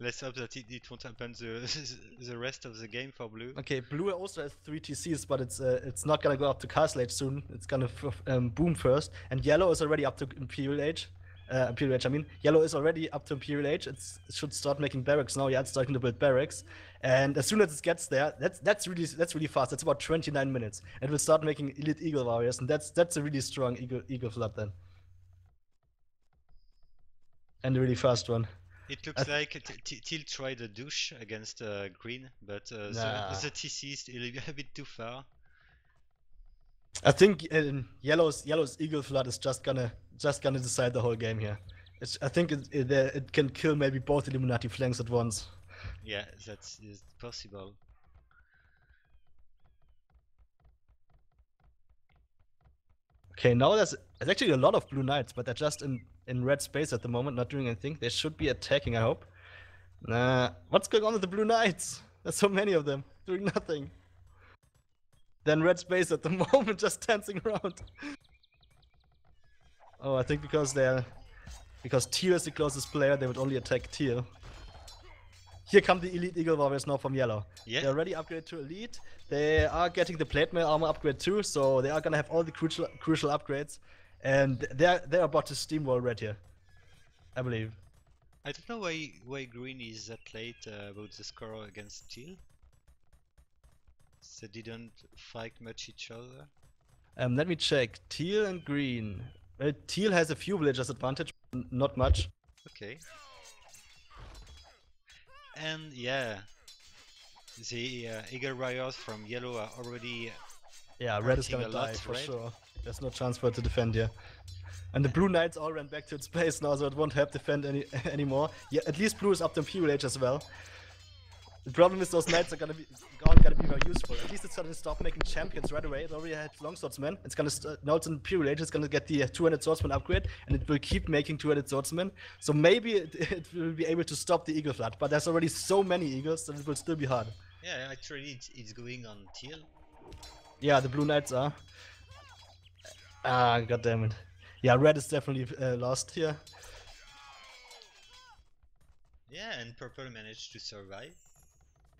Let's hope that it won't happen the rest of the game for Blue. Okay, Blue also has 3 TCs, but it's not gonna go up to Castle Age soon. It's gonna boom first. And Yellow is already up to Imperial Age. Yellow is already up to Imperial Age. It should start making barracks now. Yeah, it's starting to build barracks. And as soon as it gets there, that's really fast. That's about 29 minutes. And it will start making elite Eagle Warriors, and that's a really strong Eagle Flood then. And a really fast one. It looks like Teal tried a douche against Green, but the TC is a bit too far. I think Yellow's Eagle Flood is just gonna decide the whole game here. I think it can kill maybe both Illuminati flanks at once. Yeah, that's possible. Okay, now there's actually a lot of blue knights, but they're just in red space at the moment, not doing anything. They should be attacking, I hope. Nah, what's going on with the blue knights? There's so many of them, doing nothing. They're in red space at the moment, just dancing around. Oh, I think because Teal is the closest player, they would only attack Teal. Here come the Elite Eagle Warriors now from Yellow. Yeah. They already upgraded to Elite. They are getting the plate mail armor upgrade too, so they are gonna have all the crucial upgrades. And they're about to steamroll red here, I believe. I don't know why green is that late about the score against Teal. They didn't fight much each other. Let me check. Teal and green. Well, Teal has a few villagers advantage, but not much. Okay. And yeah, the Eagle Warriors from Yellow are already. Yeah, red is gonna die for sure. There's no chance for it to defend here. And the blue knights all ran back to its base now, so it won't help defend anymore. Yeah, at least blue is up to Imperial Age as well. The problem is those knights are gonna be very useful. At least it's gonna stop making champions right away. It already had longswordsmen. It's gonna now it's in Imperial Age. It's gonna get the 200 swordsman upgrade, and it will keep making 200 swordsmen. So maybe it will be able to stop the eagle flood. But there's already so many eagles that it will still be hard. Yeah, actually it's going on Teal. Yeah, the blue knights are. Ah, goddammit. Yeah, red is definitely lost here. Yeah, and purple managed to survive.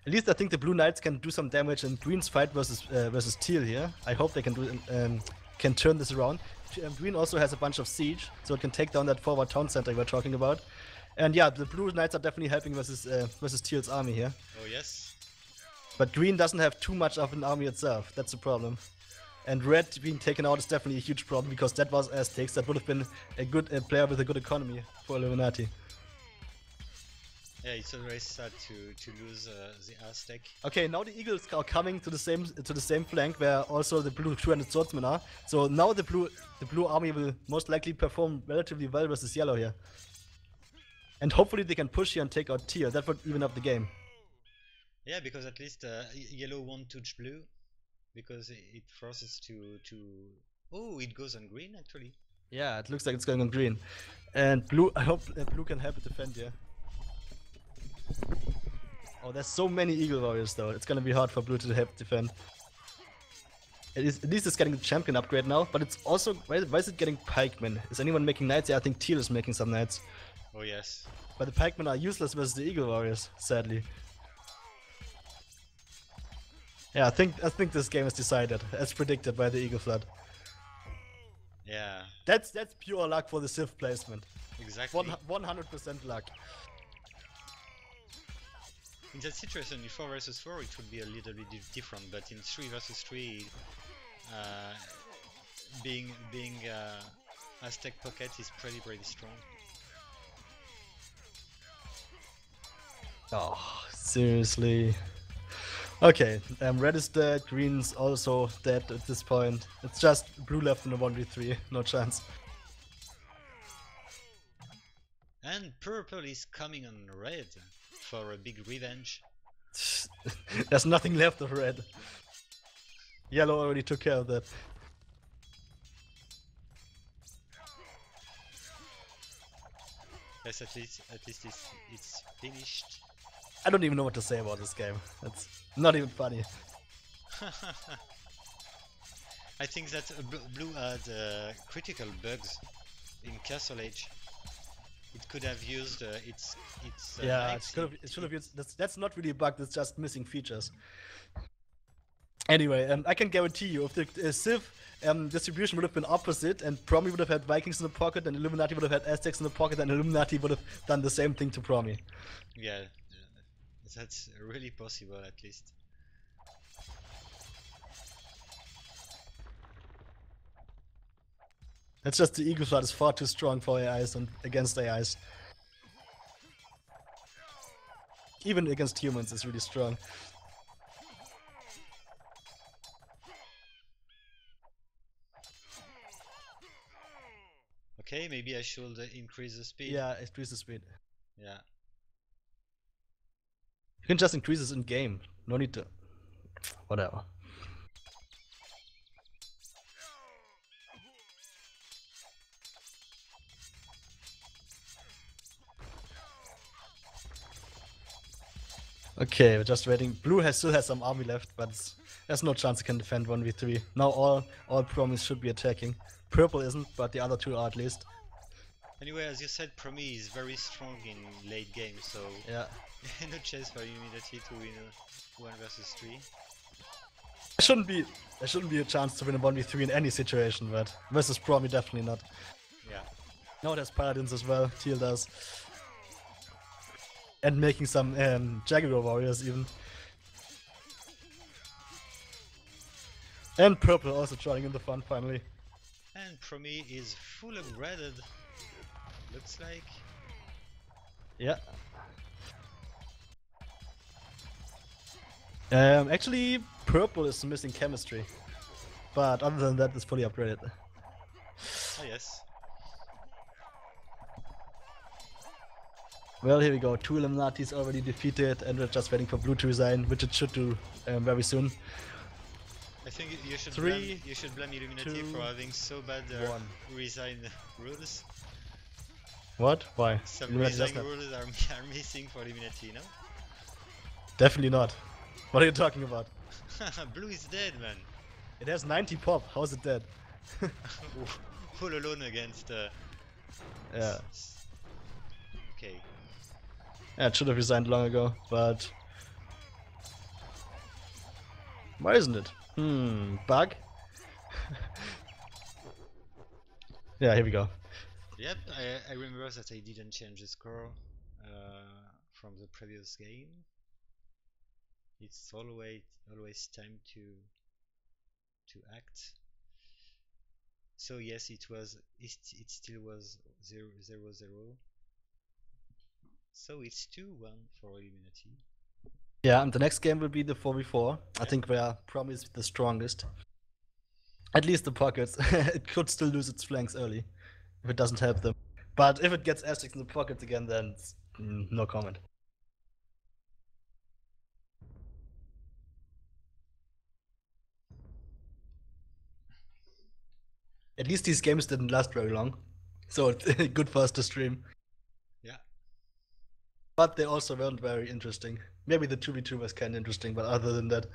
At least I think the blue knights can do some damage in green's fight versus Teal here. I hope they can do can turn this around. Green also has a bunch of siege, so it can take down that forward town center we were talking about. And yeah, the blue knights are definitely helping versus Teal's army here. Oh yes. But green doesn't have too much of an army itself. That's the problem. And red being taken out is definitely a huge problem because that was Aztecs. That would have been a good player with a good economy for Illuminati. Yeah, it's always sad to lose the Aztec. Okay, now the eagles are coming to the same flank where also the blue 200 swordsmen are. So now the blue army will most likely perform relatively well versus yellow here. And hopefully they can push here and take out Teal. That would even up the game. Yeah, because at least yellow won't touch blue, because it forces to oh, it goes on green actually. Yeah, it looks like it's going on green, and blue. I hope blue can help it defend here. Oh, there's so many Eagle Warriors though, it's gonna be hard for blue to help defend. At least it's getting the champion upgrade now, but it's also... Why is it getting pikemen? Is anyone making knights? Yeah, I think Teal is making some knights. Oh yes. But the pikemen are useless versus the Eagle Warriors, sadly. Yeah, I think this game is decided, as predicted by the Eagle Flood. Yeah. That's pure luck for the Sith placement. Exactly. 100% luck. In that situation, in 4 versus 4, it would be a little bit different, but in 3 versus 3, being Aztec Pocket is pretty strong. Oh, seriously. Okay, red is dead, green's also dead at this point. It's just blue left in a 1v3, no chance. And purple is coming on red for a big revenge. There's nothing left of red. Yellow already took care of that. Yes, at least it's finished. I don't even know what to say about this game. It's not even funny. I think that blue had critical bugs in Castle Age. It could have used its yeah, it should have used... That's not really a bug, that's just missing features. Anyway, I can guarantee you, if the Civ distribution would have been opposite, and Promi would have had Vikings in the pocket, and Illuminati would have had Aztecs in the pocket, and Illuminati would have done the same thing to Promi. Yeah, that's really possible, at least. That's just the Eagle Flood is far too strong for AIs and against AIs. Even against humans it's really strong. Okay, maybe I should increase the speed. Yeah, increase the speed. Yeah. You can just increase this in game. No need to... whatever. Okay, we're just waiting. Blue still has some army left, but there's no chance it can defend 1v3. Now all Promis should be attacking. Purple isn't, but the other two are at least. Anyway, as you said, Promis is very strong in late game, so yeah, no chance for you immediately to win a 1v3. There shouldn't be a chance to win a 1v3 in any situation, but versus Promi definitely not. Yeah. Now there's Paladins as well, Teal does. And making some Jaguar Warriors even. And Purple also joining in the fun finally. And Promi is full upgraded, looks like. Yeah. Actually, Purple is missing chemistry, but other than that, it's fully upgraded. Oh yes. Well, here we go. Two Illuminatis already defeated, and we're just waiting for Blue to resign, which it should do very soon. I think you should blame Illuminati for having so bad resign rules. What? Why? Some resign rules are missing for Illuminati, no? Definitely not. What are you talking about? Blue is dead, man. It has 90 pop. How's it dead? All alone against. Yeah. Okay. Yeah, it should have resigned long ago, but why isn't it? Bug? Yeah, here we go. Yep, I remember that I didn't change the score from the previous game. It's always time to act. So yes, it still was 0-0-0. So it's 2-1 for Illuminati. Yeah, and the next game will be the 4v4. Yeah. I think we are Promis the strongest. At least the pockets. It could still lose its flanks early if it doesn't help them. But if it gets Asterix in the pockets again, then no comment. At least these games didn't last very long, so it's good for us to stream. But they also weren't very interesting. Maybe the 2v2 was kind of interesting, but other than that,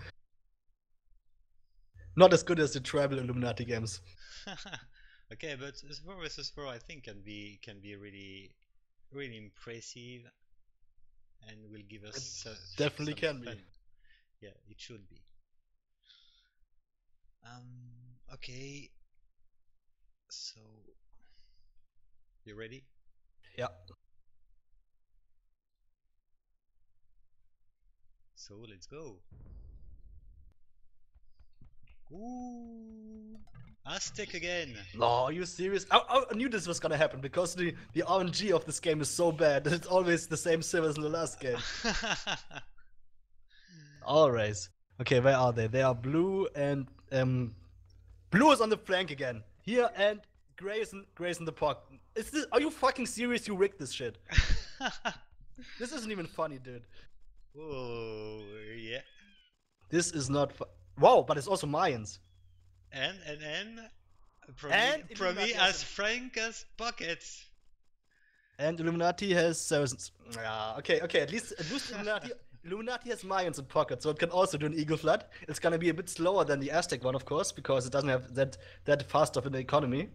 not as good as the tribal Illuminati games. Okay, but 4v4 I think can be really, really impressive, and will give us definitely some fun. Yeah, it should be. Okay. So, you ready? Yeah. So let's go. Ooh, Aztec again. No, are you serious? I knew this was gonna happen because the RNG of this game is so bad that it's always the same servers in the last game. Always. Okay, where are they? They are blue and blue is on the flank again. Here and Gray's in the park. Is this? Are you fucking serious? You rigged this shit. This isn't even funny, dude. Oh yeah. This is not wow, but it's also Mayans. And Promi has Franca's pockets. And Illuminati has Saracens. Okay, at least Illuminati has Mayans in pockets, so it can also do an Eagle Flood. It's gonna be a bit slower than the Aztec one, of course, because it doesn't have that fast of an economy.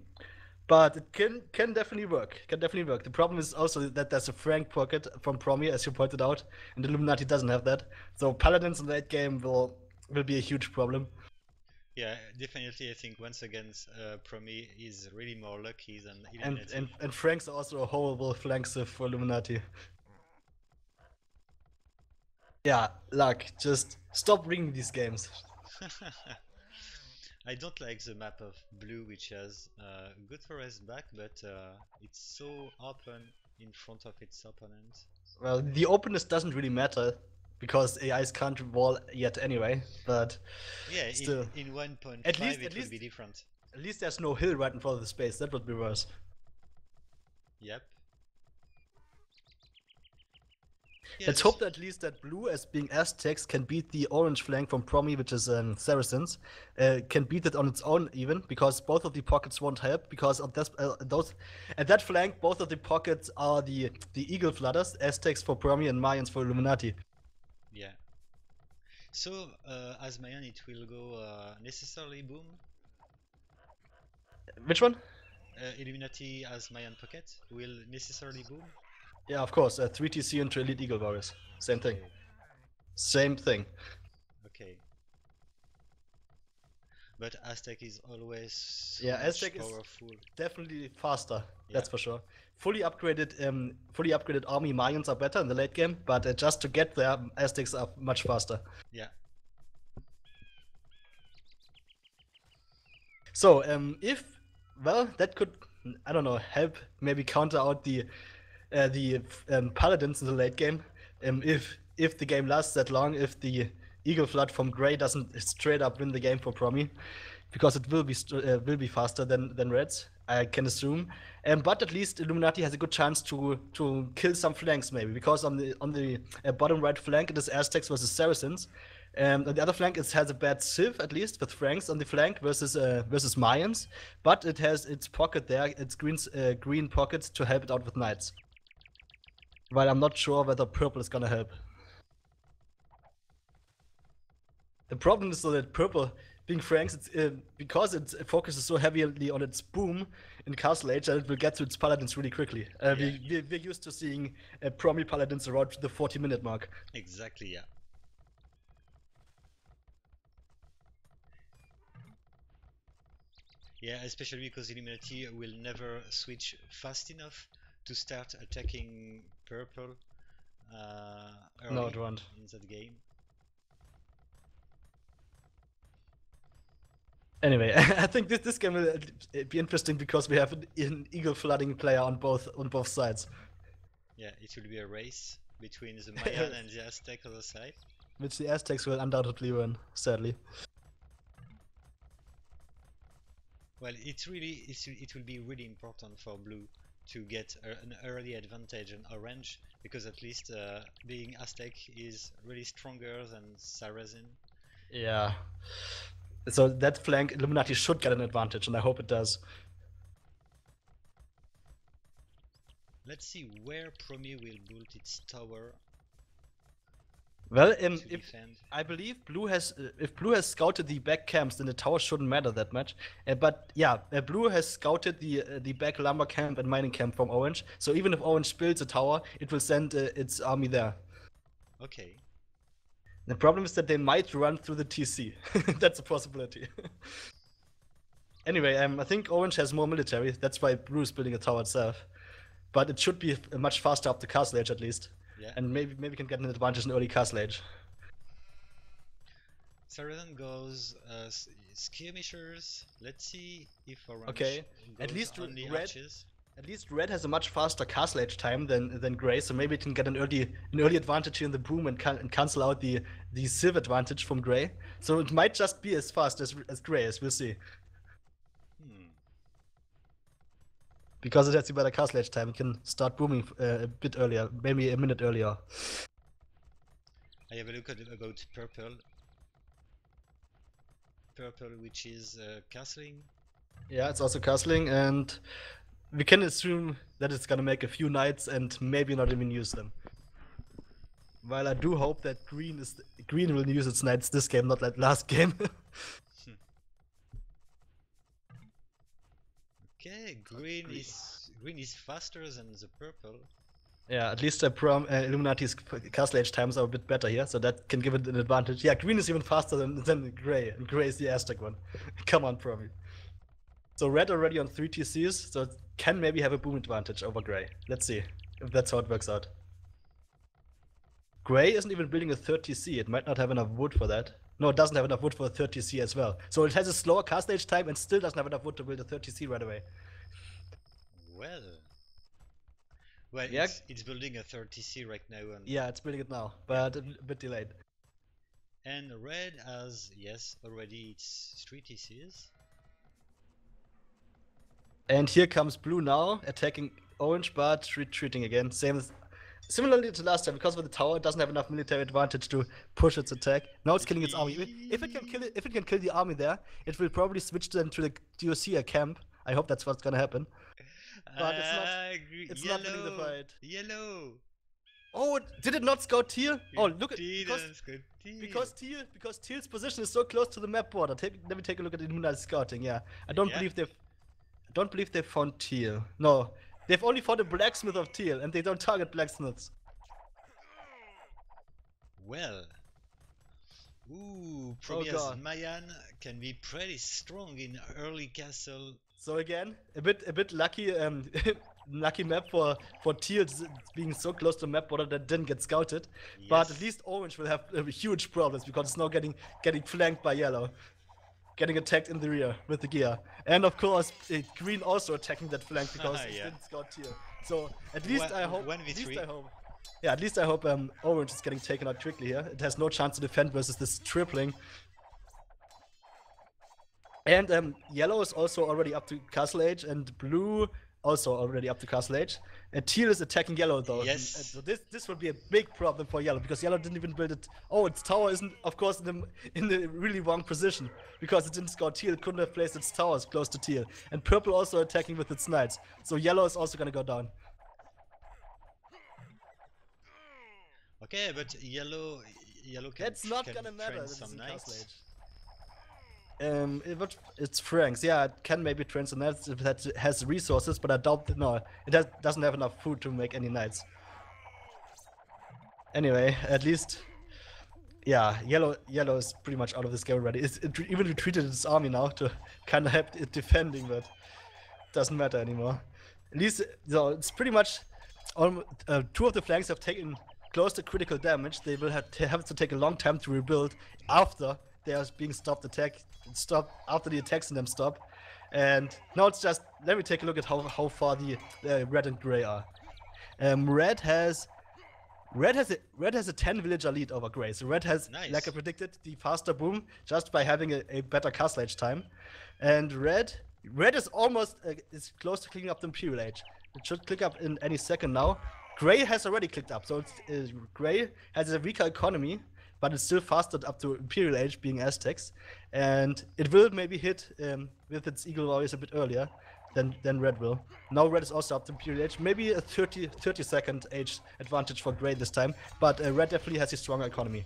But it can definitely work. The problem is also that there's a Frank pocket from Promi, as you pointed out, and Illuminati doesn't have that. So Paladins in that game will be a huge problem. Yeah, definitely. I think once again, Promi is really more lucky than Illuminati. And Franks are also a horrible flank sieve for Illuminati. Yeah, luck. Just stop winning these games. I don't like the map of blue, which has good forest back, but it's so open in front of its opponent. Well, the openness doesn't really matter, because AIs can't wall yet anyway, but yeah, still. In 1.5 it will be different. At least there's no hill right in front of the space, that would be worse. Yep. Yes. Let's hope that at least that blue, as being Aztecs, can beat the orange flank from Promi, which is Saracens, can beat it on its own even, because both of the pockets won't help, because of this, at that flank both of the pockets are the Eagle Flooders, Aztecs for Promi and Mayans for Illuminati. So, as Mayan, it will go necessarily boom. Which one? Illuminati as Mayan Pocket will necessarily boom. Yeah, of course. 3TC into Elite Eagle Warriors. Same thing. Okay. Same thing. Okay. But Aztec is always so yeah, Aztec powerful. Is definitely faster. Yeah. That's for sure. Fully upgraded army Mayans are better in the late game, but just to get there, Aztecs are much faster. Yeah. So if well, that could I don't know help maybe counter out the Paladins in the late game. If the game lasts that long, if the Eagle Flood from Grey doesn't straight up win the game for Promi, because it will be faster than Reds, I can assume. But at least Illuminati has a good chance to kill some flanks maybe, because on the bottom right flank it is Aztecs versus Saracens, and on the other flank it has a bad Civ at least with Franks on the flank versus Mayans, but it has its pocket there, its green pockets to help it out with Knights. While I'm not sure whether purple is gonna help. The problem is that purple, being Franks, it's, because it focuses so heavily on its boom in Castle Age, that it will get to its Paladins really quickly. Yeah. We're used to seeing Promi Paladins around the 40-minute mark. Exactly, yeah. Yeah, especially because Illuminati will never switch fast enough to start attacking purple early in that game. Anyway, I think this game will be interesting because we have an Eagle Flooding player on both sides. Yeah, it will be a race between the Mayan and the Aztec on the side. Which the Aztecs will undoubtedly win, sadly. Well, it will be really important for blue to get an early advantage on orange, because at least being Aztec is really stronger than Saracen. Yeah. So that flank, Illuminati should get an advantage, and I hope it does. Let's see where Promi will build its tower. Well, I believe blue has, if blue has scouted the back camps, then the tower shouldn't matter that much. But yeah, blue has scouted the back lumber camp and mining camp from orange. So even if orange builds a tower, it will send its army there. Okay. The problem is that they might run through the TC. That's a possibility. Anyway, I think orange has more military. That's why blue is building a tower itself. But it should be much faster up the Castle Age at least. Yeah. And maybe can get an advantage in early Castle Age. Saracen goes skirmishers. Let's see if orange. Okay. At least only red. Arches. At least red has a much faster Castle Age time than grey, so maybe it can get an early advantage here in the boom and cancel out the Civ advantage from grey. So it might just be as fast as grey, as we'll see. Hmm. Because it has a better Castle Age time, it can start booming a bit earlier, maybe a minute earlier. I have a look at about purple. Purple, which is castling. Yeah, it's also castling, and we can assume that it's gonna make a few knights and maybe not even use them. While I do hope that green will use its knights this game, not like last game. Okay, green is faster than the purple. Yeah, at least Illuminati's Castle Age times are a bit better here, so that can give it an advantage. Yeah, green is even faster than grey, and grey is the Aztec one. Come on, probably. So red already on 3 TCs, so it can maybe have a boom advantage over grey. Let's see if that's how it works out. Grey isn't even building a 3rd TC, it might not have enough wood for that. No, it doesn't have enough wood for a 3rd TC as well. So it has a slower Castle Age time and still doesn't have enough wood to build a 3rd TC right away. Well yeah. It's building a 3rd TC right now. And yeah, it's building it now, but a bit delayed. And red has, yes, already it's 3 TCs. And here comes blue now, attacking orange, but retreating again. Similarly to last time, because with the tower, it doesn't have enough military advantage to push its attack. Now it's killing its army. If it can kill the army there, it will probably switch them to the Diocia camp. I hope that's what's gonna happen. But it's not winning the fight. Yellow. Oh, did it not scout Teal? Oh, look at because Teal's position is so close to the map border. Let me take a look at the Moonlight scouting. Yeah, I don't believe they've found Teal. No, they've only found a blacksmith of Teal, and they don't target blacksmiths. Well, ooh, Probias Mayan can be pretty strong in early castle. So again, a bit lucky, lucky map for Teal being so close to the map border that didn't get scouted. Yes. But at least Orange will have huge problems because it's now getting flanked by Yellow, getting attacked in the rear with the gear, and of course Green also attacking that flank because it didn't scout Teal. So at least I hope Orange is getting taken out quickly here. It has no chance to defend versus this tripling. And Yellow is also already up to Castle Age, and Blue also already up to Castle Age. And Teal is attacking Yellow though. Yes. And so this would be a big problem for Yellow because Yellow didn't even build it. Oh, its tower isn't, of course, in the really wrong position because it didn't scout Teal. It couldn't have placed its towers close to Teal. And Purple also attacking with its knights. So Yellow is also gonna go down. Okay, but Yellow can. That's not can gonna matter. Some knights. It's Franks. Yeah, it can maybe train some knights if that has resources, but I doubt that. No, it doesn't have enough food to make any knights. Anyway, at least, yeah, Yellow is pretty much out of this game already. It even retreated its army now to kind of help it defending, but doesn't matter anymore. At least, so it's pretty much all, two of the flanks have taken close to critical damage. They will have to take a long time to rebuild after they are being stopped after the attacks on them stop. And now it's just, let me take a look at how far the red and gray are. Red has a 10 villager lead over gray. So red has, like I predicted, the faster boom just by having a better castle age time. And red is almost is close to cleaning up the imperial age. It should click up in any second now. Gray has already clicked up, so it's, gray has a weaker economy, but it's still faster up to Imperial Age, being Aztecs, and it will maybe hit with its Eagle Warriors a bit earlier than Red will. Now Red is also up to Imperial Age, maybe a 30-second age advantage for Gray this time, but Red definitely has a stronger economy.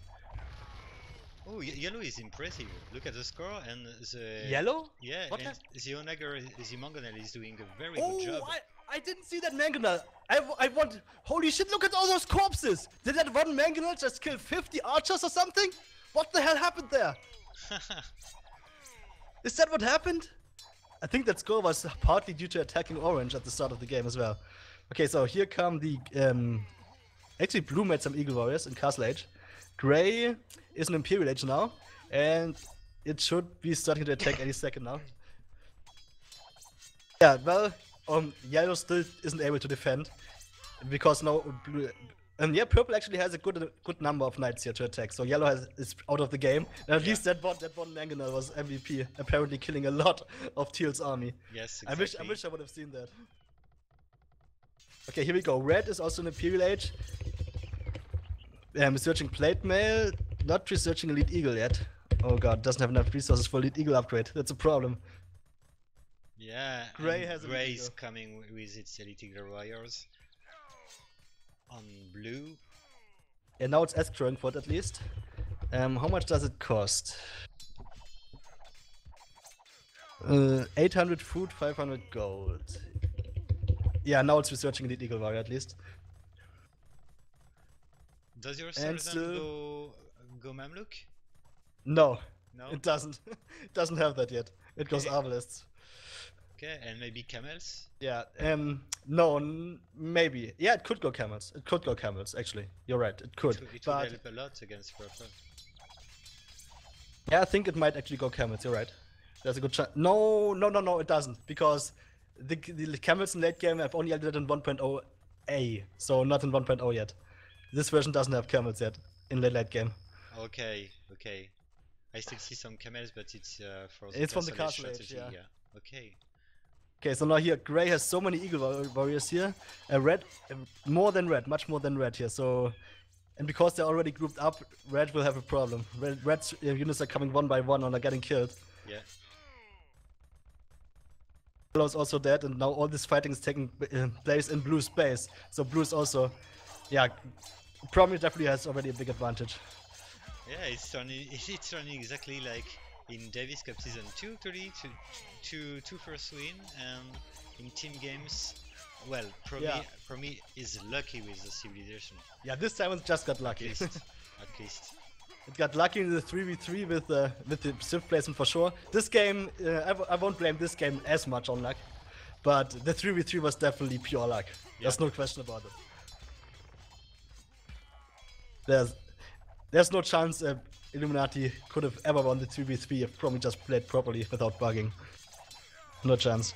Oh, Yellow is impressive. Look at the score and the... Yellow? Yeah, what and the Onager, the Mangonel is doing a very good job. I didn't see that Mangonel. I want... Holy shit, look at all those corpses! Did that one Mangonel just kill 50 archers or something? What the hell happened there? Is that what happened? I think that score was partly due to attacking Orange at the start of the game as well. Okay, so here come the... Actually, Blue made some Eagle Warriors in Castle Age. Gray is an Imperial Age now, and it should be starting to attack any second now. Yeah, well... Yellow still isn't able to defend because now Blue, yeah, Purple actually has a good number of knights here to attack. So Yellow is out of the game. And at least that one Mangonel was MVP, apparently killing a lot of Teal's army. Yes, exactly. I wish I would have seen that. Okay, here we go. Red is also an Imperial Age. Researching plate mail, not researching Elite Eagle yet. Oh god, doesn't have enough resources for Elite Eagle upgrade. That's a problem. Yeah, Gray is coming with its Elite Eagle Warriors on Blue. And now it's escrowing for it at least. How much does it cost? 800 food, 500 gold. Yeah, now it's researching Elite Eagle Warrior at least. Does your servant go Mamluk? No, it doesn't. It doesn't have that yet. It goes Arbalists. Okay, and maybe camels? Yeah, no, maybe. Yeah, it could go camels. It could go camels, actually. You're right, it could. It would help a lot against Purple. Yeah, I think it might actually go camels, you're right. There's a good chance. No, it doesn't, because the camels in late game have only added in 1.0a, so not in 1.0 yet. This version doesn't have camels yet in late game. Okay. I still see some camels, but it's for the castle age, yeah. Okay, so now here, Gray has so many Eagle Warriors here. Red, much more than red here, so... And because they're already grouped up, Red will have a problem. Red's units are coming one by one and are getting killed. Yeah. Yellow's also dead, and now all this fighting is taking place in Blue space. So Blue's also Yeah, Promi definitely has already a big advantage. Yeah, it's only exactly like in Davis Cup Season 2, actually, two first win, and in team games, well, Promi is lucky with the civilization. Yeah, this time it just got lucky. At least. It got lucky in the 3v3 with the Swift placement for sure. This game, I won't blame this game as much on luck, but the 3v3 was definitely pure luck. Yep. There's no question about it. There's no chance Illuminati could have ever won the 3v3 if Promi just played properly without bugging. No chance.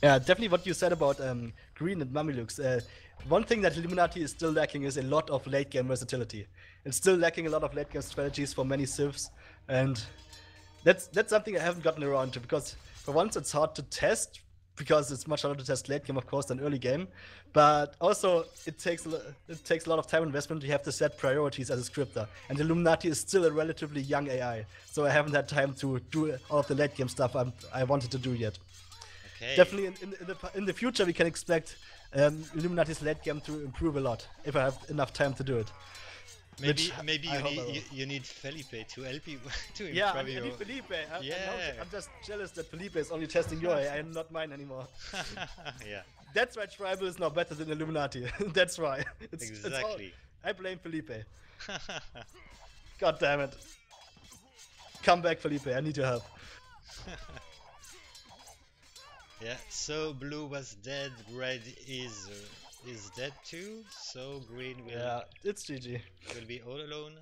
Yeah, definitely what you said about Green and Mamelukes. One thing that Illuminati is still lacking is a lot of late game versatility. It's still lacking a lot of late game strategies for many Sylphs, and that's something I haven't gotten around to, because for once it's hard to test, because it's much harder to test late game, of course, than early game. But also, it takes a lot of time investment. You have to set priorities as a scripter, and Illuminati is still a relatively young AI, so I haven't had time to do all of the late game stuff I wanted to do yet. Okay. Definitely in the future we can expect Illuminati's late game to improve a lot if I have enough time to do it. Maybe you need Felipe to help you to improve. Yeah, I need Felipe. I'm just jealous that Felipe is only testing your AI and not mine anymore. Yeah. That's why Tribal is now better than Illuminati. That's why. Exactly. I blame Felipe. God damn it. Come back, Felipe. I need your help. Yeah, so blue was dead, red is dead too, so green will... Yeah, it's GG. Will be all alone.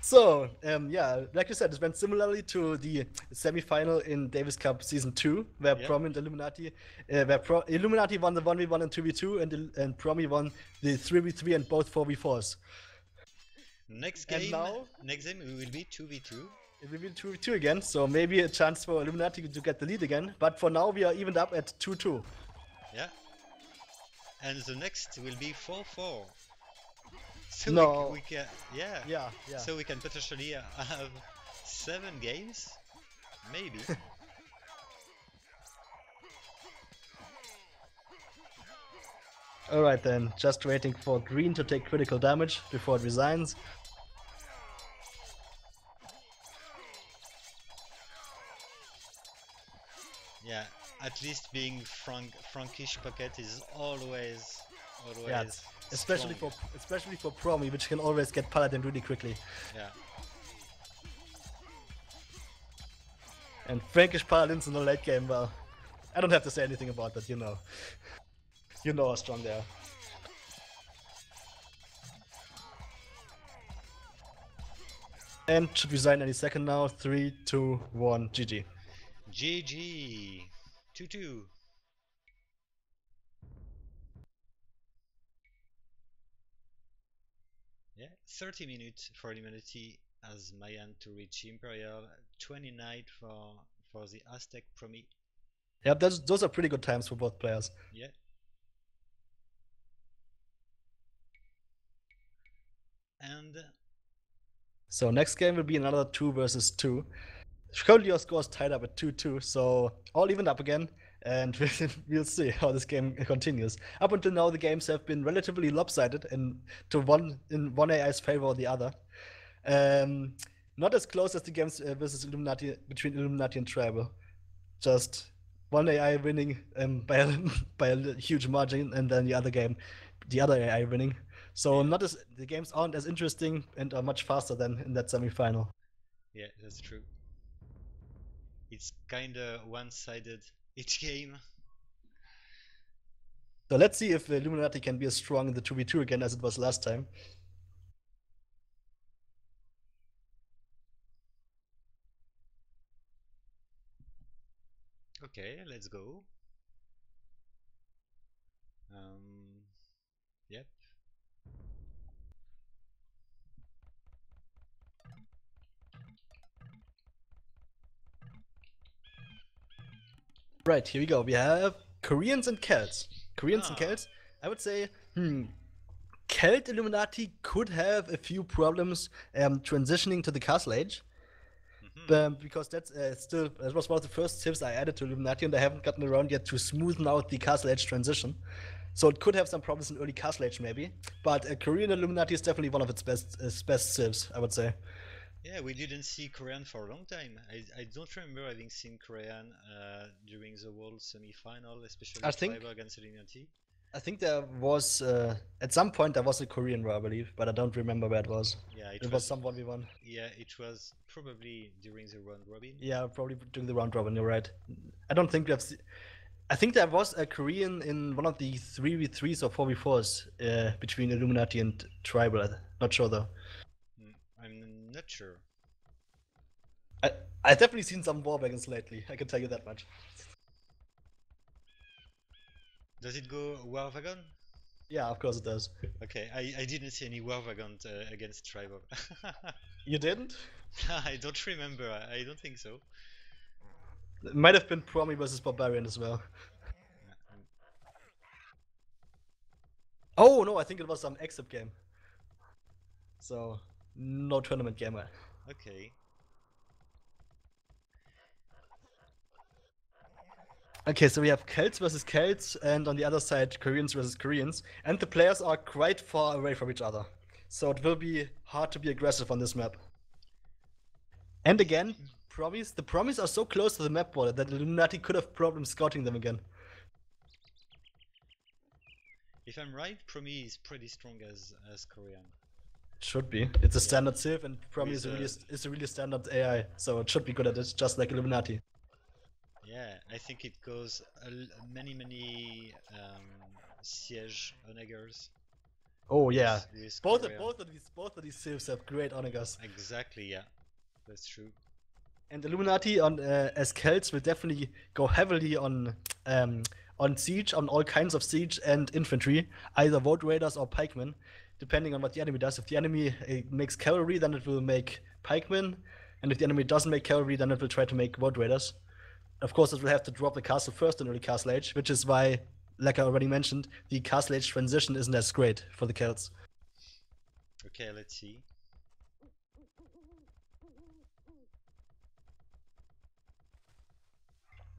So, yeah, like you said, it went similarly to the semi-final in Davis Cup Season 2, where Promi and Illuminati... Illuminati won the 1v1 and 2v2, and Promi won the 3v3 and both 4v4s. Next game it will be 2v2. It will be 2v2 again, so maybe a chance for Illuminati to get the lead again. But for now we are evened up at 2-2. Yeah. And the next will be 4-4. So no. we can yeah. So we can potentially have 7 games, maybe. Alright then, just waiting for Green to take critical damage before it resigns. Yeah, at least being Frankish Pocket is always yeah, especially for Promi, which can always get Paladin really quickly. Yeah. And Frankish Paladins in the late game, well, I don't have to say anything about that, you know. You know how strong they are. And should resign any second now. 3, 2, 1, GG. GG. 2-2. Yeah, 30 minutes for Illuminati as Mayan to reach Imperial. 29 for the Aztec Promi. Yeah, those are pretty good times for both players. Yeah. And so next game will be another 2 versus 2. Currently your score is tied up at 2-2, so all evened up again, and we'll see how this game continues. Up until now the games have been relatively lopsided and in one AI's favor or the other. Not as close as the games between Illuminati and Tribal. Just one AI winning by a huge margin, and then the other AI winning. So the games aren't as interesting and are much faster than in that semi-final. Yeah, that's true. It's kinda one-sided each game. So let's see if Illuminati can be as strong in the 2v2 again as it was last time. Okay, let's go. Yep. Right, here we go. We have Koreans and Celts. I would say, Celt Illuminati could have a few problems transitioning to the Castle Age. because that's still that was one of the first tips I added to Illuminati, and I haven't gotten around yet to smoothen out the Castle Age transition. So it could have some problems in early Castle Age maybe, but Korean Illuminati is definitely one of its best tips, I would say. Yeah, we didn't see Korean for a long time. I don't remember having seen Korean during the World semi-final, especially Freiburg against Illuminati. I think there was, at some point there was a Korean row, I believe, but I don't remember where it was. Yeah, it was some 1v1. Yeah, it was probably during the round robin. Yeah, probably during the round robin, you're right. I don't think we have seen... I think there was a Korean in one of the 3v3s or 4v4s between Illuminati and Tribal. Not sure though. I'm not sure. I've definitely seen some Warwagons lately, I can tell you that much. Does it go Warwagon? Yeah, of course it does. Okay, I didn't see any Warwagon against Tribal. You didn't? I don't remember, I don't think so. It might have been Promi versus Barbarian as well. Oh no, I think it was some exit game. So, no tournament gamer. Okay. Okay, so we have Celts versus Celts, and on the other side Koreans versus Koreans, and the players are quite far away from each other. So it will be hard to be aggressive on this map. And again, the Promis are so close to the map border that Illuminati could have problems scouting them again. If I'm right, Promi is pretty strong as Korean. Should be. It's a standard civ, and Promi is a really standard AI, so it should be good at it, just like Illuminati. Yeah, I think it goes many siege onagers. Oh yeah, both of these civs have great onagers. Exactly, yeah, that's true. And Illuminati on as Celts will definitely go heavily on siege, on all kinds of siege and infantry, either Vote Raiders or Pikemen, depending on what the enemy does. If the enemy makes cavalry, then it will make Pikemen, and if the enemy doesn't make cavalry, then it will try to make Vote Raiders. Of course, it will have to drop the castle first in early Castle Age, which is why, like I already mentioned, the Castle Age transition isn't as great for the Celts. Okay, let's see.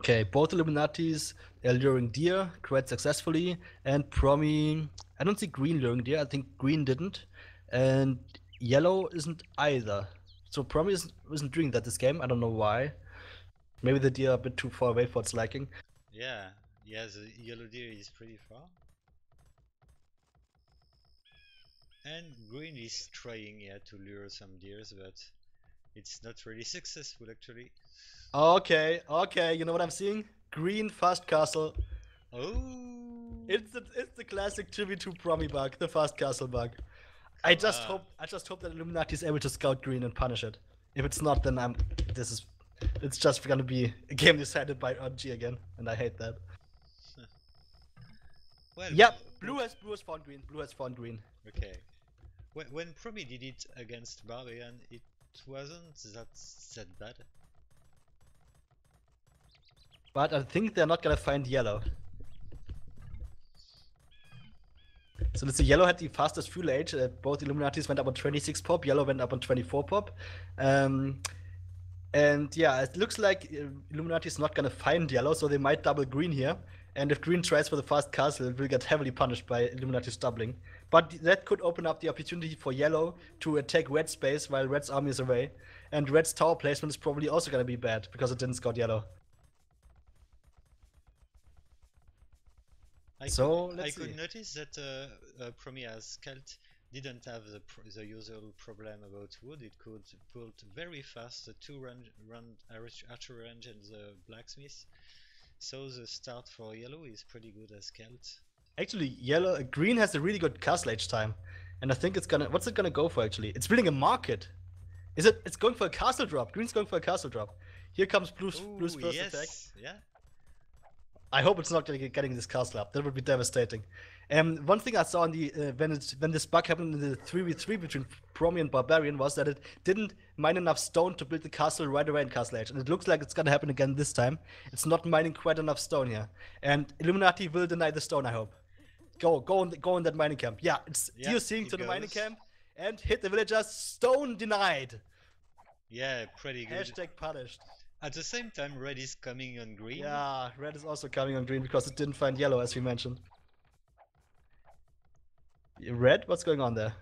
Okay, both Illuminatis are luring deer quite successfully, and Promi... I don't see green luring deer, I think green didn't, and yellow isn't either. So Promi isn't doing that this game, I don't know why. Maybe the deer are a bit too far away for its liking. Yeah, yeah, the yellow deer is pretty far. And green is trying to lure some deers, but it's not really successful actually. Okay, okay, you know what I'm seeing? Green fast castle. Oh! It's the classic 2v2 Promi bug, the fast castle bug. I just hope that Illuminati is able to scout green and punish it. If it's not, then it's just gonna be a game decided by RNG again, and I hate that. Well, yep, blue has found green. Blue has found green. Okay. When Promi did it against Barbarian, it wasn't that bad. But I think they're not gonna find yellow. So let's see, yellow had the fastest fuel age. Both Illuminatis went up on 26 pop, yellow went up on 24 pop. And yeah, it looks like Illuminati is not gonna find yellow, so they might double green here. And if green tries for the fast castle, it will get heavily punished by Illuminati's doubling. But that could open up the opportunity for yellow to attack red space while red's army is away. And red's tower placement is probably also gonna be bad because it didn't scout yellow. I could notice that Promi as Celt didn't have the usual problem about wood. It could build very fast the two-round archer range and the blacksmith. So the start for yellow is pretty good as Celt. Actually, green has a really good castle age time, and I think it's gonna. What's it gonna go for actually? It's building a market. Is it? It's going for a castle drop. Green's going for a castle drop. Here comes blue's first attack. Yeah. I hope it's not getting this castle up. That would be devastating. One thing I saw in the when this bug happened in the 3v3 between Promi and Barbarian was that it didn't mine enough stone to build the castle right away in Castle Age, and it looks like it's gonna happen again this time. It's not mining quite enough stone here, and Illuminati will deny the stone. I hope. Go in that mining camp. Yeah, it's DOCing to the mining camp and hit the villagers. Stone denied. Yeah, pretty good. Hashtag punished. At the same time, red is coming on green. Yeah, red is also coming on green because it didn't find yellow, as we mentioned. Red? What's going on there?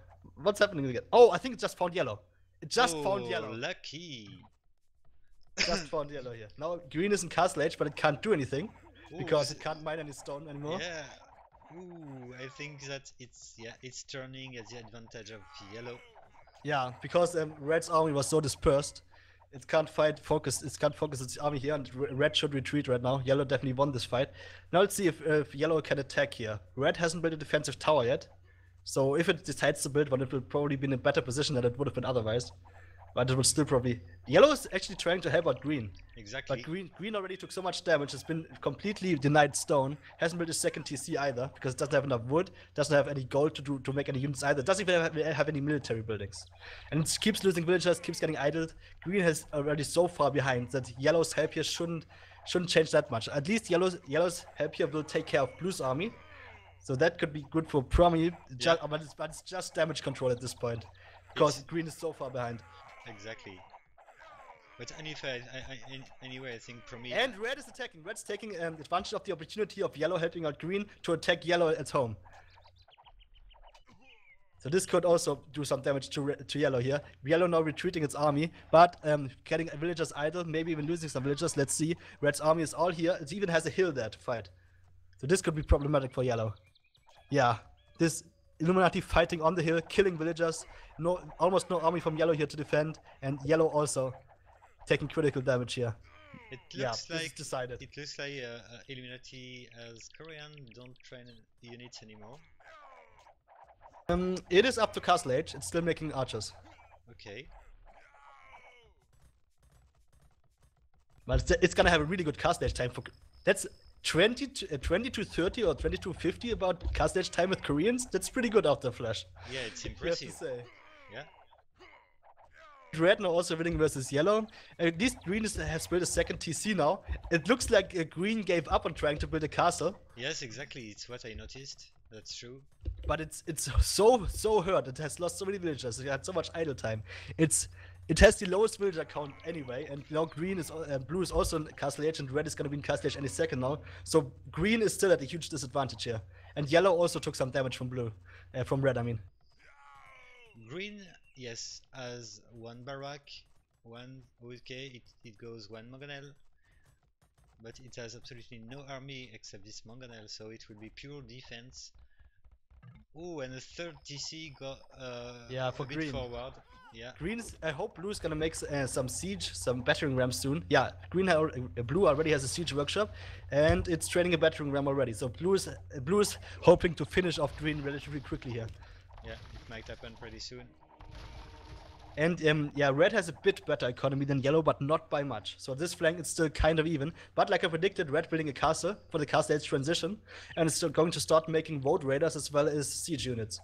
What's happening again? Oh, I think it just found yellow. It just found yellow. Lucky. Just found yellow here. Now green is in castle age, but it can't do anything because it can't mine any stone anymore. Yeah. Ooh, I think that it's turning at the advantage of yellow. Yeah, because red's army was so dispersed, it can't fight focus. It can't focus its army here, and red should retreat right now. Yellow definitely won this fight. Now let's see if yellow can attack here. Red hasn't built a defensive tower yet, so if it decides to build one, it will probably be in a better position than it would have been otherwise. But it will still probably. Yellow is actually trying to help out green. Exactly. But green already took so much damage. It's been completely denied stone. Hasn't built a second TC either because it doesn't have enough wood. Doesn't have any gold to make any units either. Doesn't even have any military buildings. And it keeps losing villagers. Keeps getting idled. Green has already so far behind that yellow's help here shouldn't change that much. At least yellow's help here will take care of blue's army. So that could be good for Promi. Yeah. But it's just damage control at this point because green is so far behind. Exactly. But anyway, I think Promi... And red is attacking. Red's taking advantage of the opportunity of yellow helping out green to attack yellow at home. So this could also do some damage to yellow here. Yellow now retreating its army, but getting villagers idle, maybe even losing some villagers. Let's see. Red's army is all here. It even has a hill there to fight. So this could be problematic for yellow. Yeah. This... Illuminati fighting on the hill, killing villagers. No, almost no army from yellow here to defend, and yellow also taking critical damage here. It looks like decided. It looks like Illuminati as Korean don't train units anymore. It is up to Castle Age. It's still making archers. Okay. But it's gonna have a really good Castle Age time for. That's. 20 to 30 or 20 to 50 about Castle Age time with Koreans. That's pretty good after Flash. Yeah, it's impressive. You have to say. Yeah. Red now also winning versus yellow. At least green has built a second TC now. It looks like green gave up on trying to build a castle. Yes, exactly. It's what I noticed. That's true. But it's so hurt. It has lost so many villagers. It had so much idle time. It has the lowest villager count anyway, and now green is blue is also in Castle Age, and red is gonna be in Castle Age any second now. So green is still at a huge disadvantage here, and yellow also took some damage from red. I mean, green has one barrack, one OSK. It goes one mangonel, but it has absolutely no army except this mangonel, so it will be pure defense. Oh, and the third TC got for a bit forward. Yeah. Green's. I hope blue is gonna make some battering ram soon. Yeah, blue already has a siege workshop, and it's training a battering ram already. So blue is hoping to finish off green relatively quickly here. Yeah, it might happen pretty soon. And red has a bit better economy than yellow, but not by much. So this flank is still kind of even. But like I predicted, red building a castle for the Castle Age transition, and it's still going to start making vote raiders as well as siege units.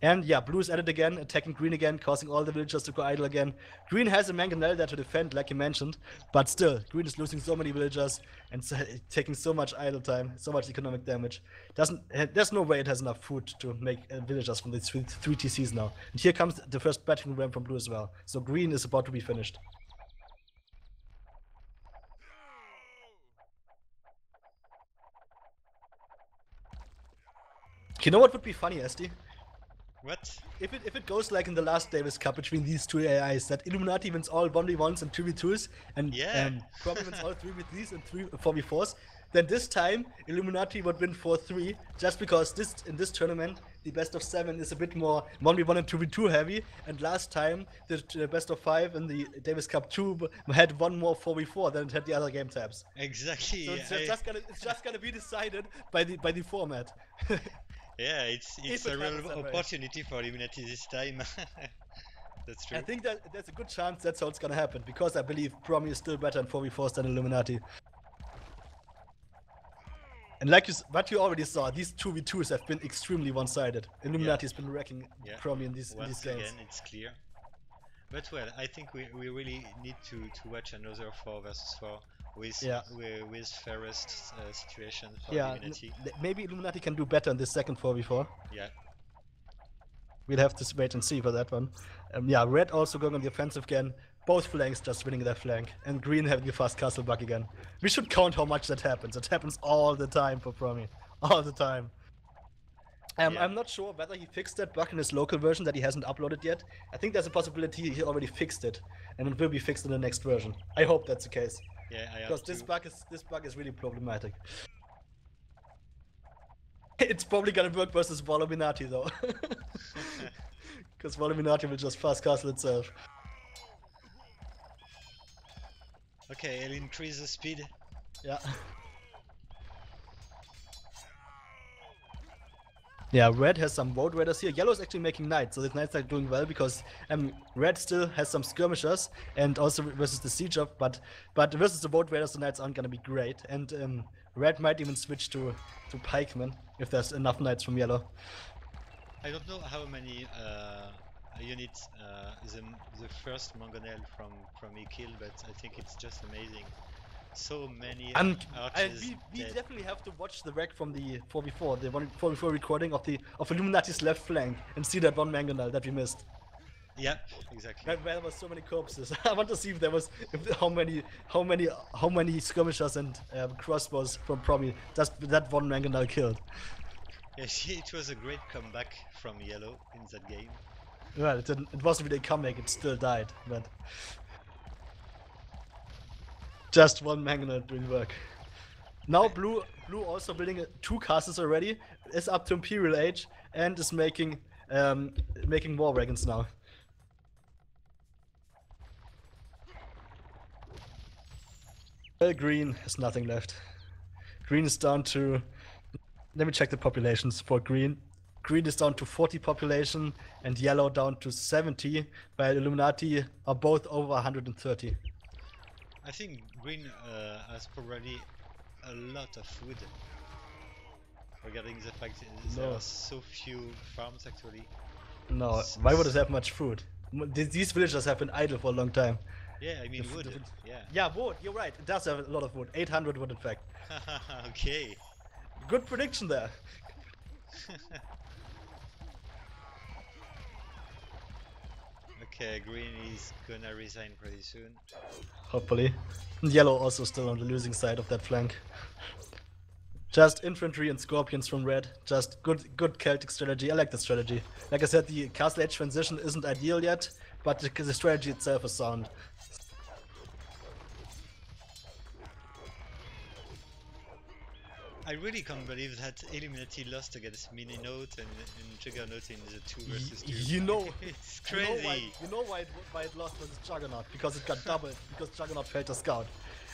And yeah, blue is at it again, attacking green again, causing all the villagers to go idle again. Green has a mangonel there to defend, like you mentioned, but still, green is losing so many villagers and taking so much idle time, so much economic damage. There's no way it has enough food to make villagers from the three TCs now. And here comes the first battering ram from blue as well. So green is about to be finished. You know what would be funny, Esti? What? If it goes like in the last Davis Cup between these two AIs, that Illuminati wins all 1v1s and 2v2s, and Promi wins all 3v3s and 4v4s, then this time Illuminati would win 4-3, just because in this tournament the best of 7 is a bit more 1v1 and 2v2 heavy, and last time the best of 5 in the Davis Cup 2 had one more 4v4 than it had the other game tabs. Exactly. So it's just gonna be decided by the format. Yeah, it's a real opportunity for Illuminati this time. That's true. I think that there's a good chance that's how it's gonna happen, because I believe Promi is still better in 4v4s than Illuminati. And what you already saw, these 2v2s have been extremely one-sided. Illuminati has been wrecking Promi in these games. Once again, it's clear. But well, I think we really need to watch another 4v4 with fairest situation for Illuminati. Maybe Illuminati can do better in this second 4v4. Yeah. We'll have to wait and see for that one. Yeah, red also going on the offensive again. Both flanks just winning their flank. And green having a fast castle back again. We should count how much that happens. It happens all the time for Promi. All the time. Yeah. I'm not sure whether he fixed that bug in his local version that he hasn't uploaded yet. I think there's a possibility he already fixed it, and it will be fixed in the next version. I hope that's the case. Yeah, I because this bug is really problematic. It's probably gonna work versus Voluminati though, because Voluminati will just fast castle itself. Okay, I'll increase the speed. Yeah. Yeah, red has some road raiders here. Yellow is actually making knights, so the knights are doing well because red still has some skirmishers and also versus the siege of, but versus the road raiders the knights aren't gonna be great, and red might even switch to pikemen if there's enough knights from yellow. I don't know how many units the first mangonel from Ikil, but I think it's just amazing. So many archers. We definitely have to watch the rec from the 4v4, the 4v4 recording of Illuminati's left flank, and see that one mangonel that we missed. Yep, exactly. Right, where there was so many corpses. I want to see if there was how many skirmishers and crossbows from Promi just that one mangonel killed. Yeah, it was a great comeback from yellow in that game. Well, it wasn't really a comeback. It still died, but. Just one mangonel doing work. Now blue also building two castles already. Is up to Imperial Age and is making making war wagons now. Well, green has nothing left. Green is down to. Let me check the populations for green. Green is down to 40 population and yellow down to 70. While Illuminati are both over 130. I think green has probably a lot of food, regarding the fact that there are so few farms actually. No, why would it have much food? These villagers have been idle for a long time. Yeah, I mean wood. Yeah. Yeah, wood, you're right, it does have a lot of wood, 800 wood in fact. Okay. Good prediction there. Okay, green is gonna resign pretty soon. Hopefully. Yellow also still on the losing side of that flank. Just infantry and scorpions from red. Just good Celtic strategy. I like the strategy. Like I said, the castle edge transition isn't ideal yet, but the strategy itself is sound. I really can't believe that Illuminati lost against Mininote and Juggernaut in the 2 versus 2. You know, it's crazy. You know why it lost versus Juggernaut? Because it got doubled, because Juggernaut failed to scout.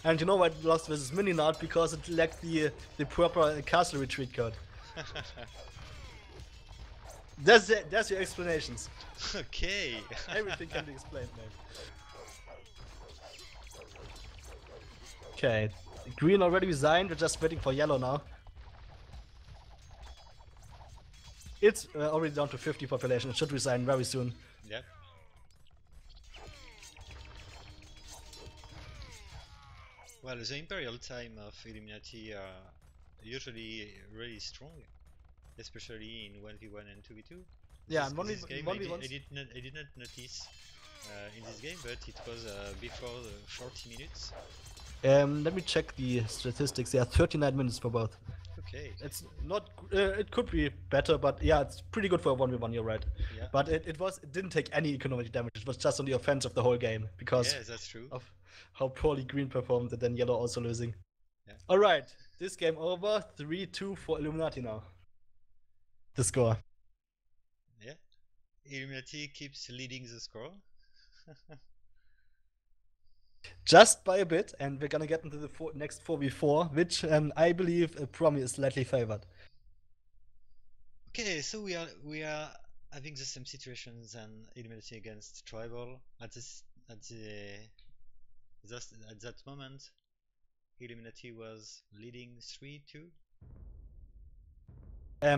And you know why it lost versus Mininote? Because it lacked the proper castle retreat code. That's your explanations. Okay. Everything can be explained, man. Okay. Green already resigned, we're just waiting for yellow now. It's already down to 50 population, it should resign very soon. Yeah. Well, the imperial time of Illuminati are usually really strong, especially in 1v1 and 2v2. Yeah, in 1v1 I did not notice in this game, but it was before the 40 minutes. Let me check the statistics. There are 39 minutes for both. Okay. It's not. It could be better, but yeah, it's pretty good for a 1v1. You're right. Yeah. But it didn't take any economic damage. It was just on the offense of the whole game because that's true. Of how poorly green performed and then yellow also losing. Yeah. All right, this game over. 3-2 for Illuminati now. The score. Yeah, Illuminati keeps leading the score. Just by a bit, and we're gonna get into the next 4v4, which I believe Promi is slightly favored. Okay, so we are having the same situations and Illuminati against Tribal at that moment. Illuminati was leading 3-2.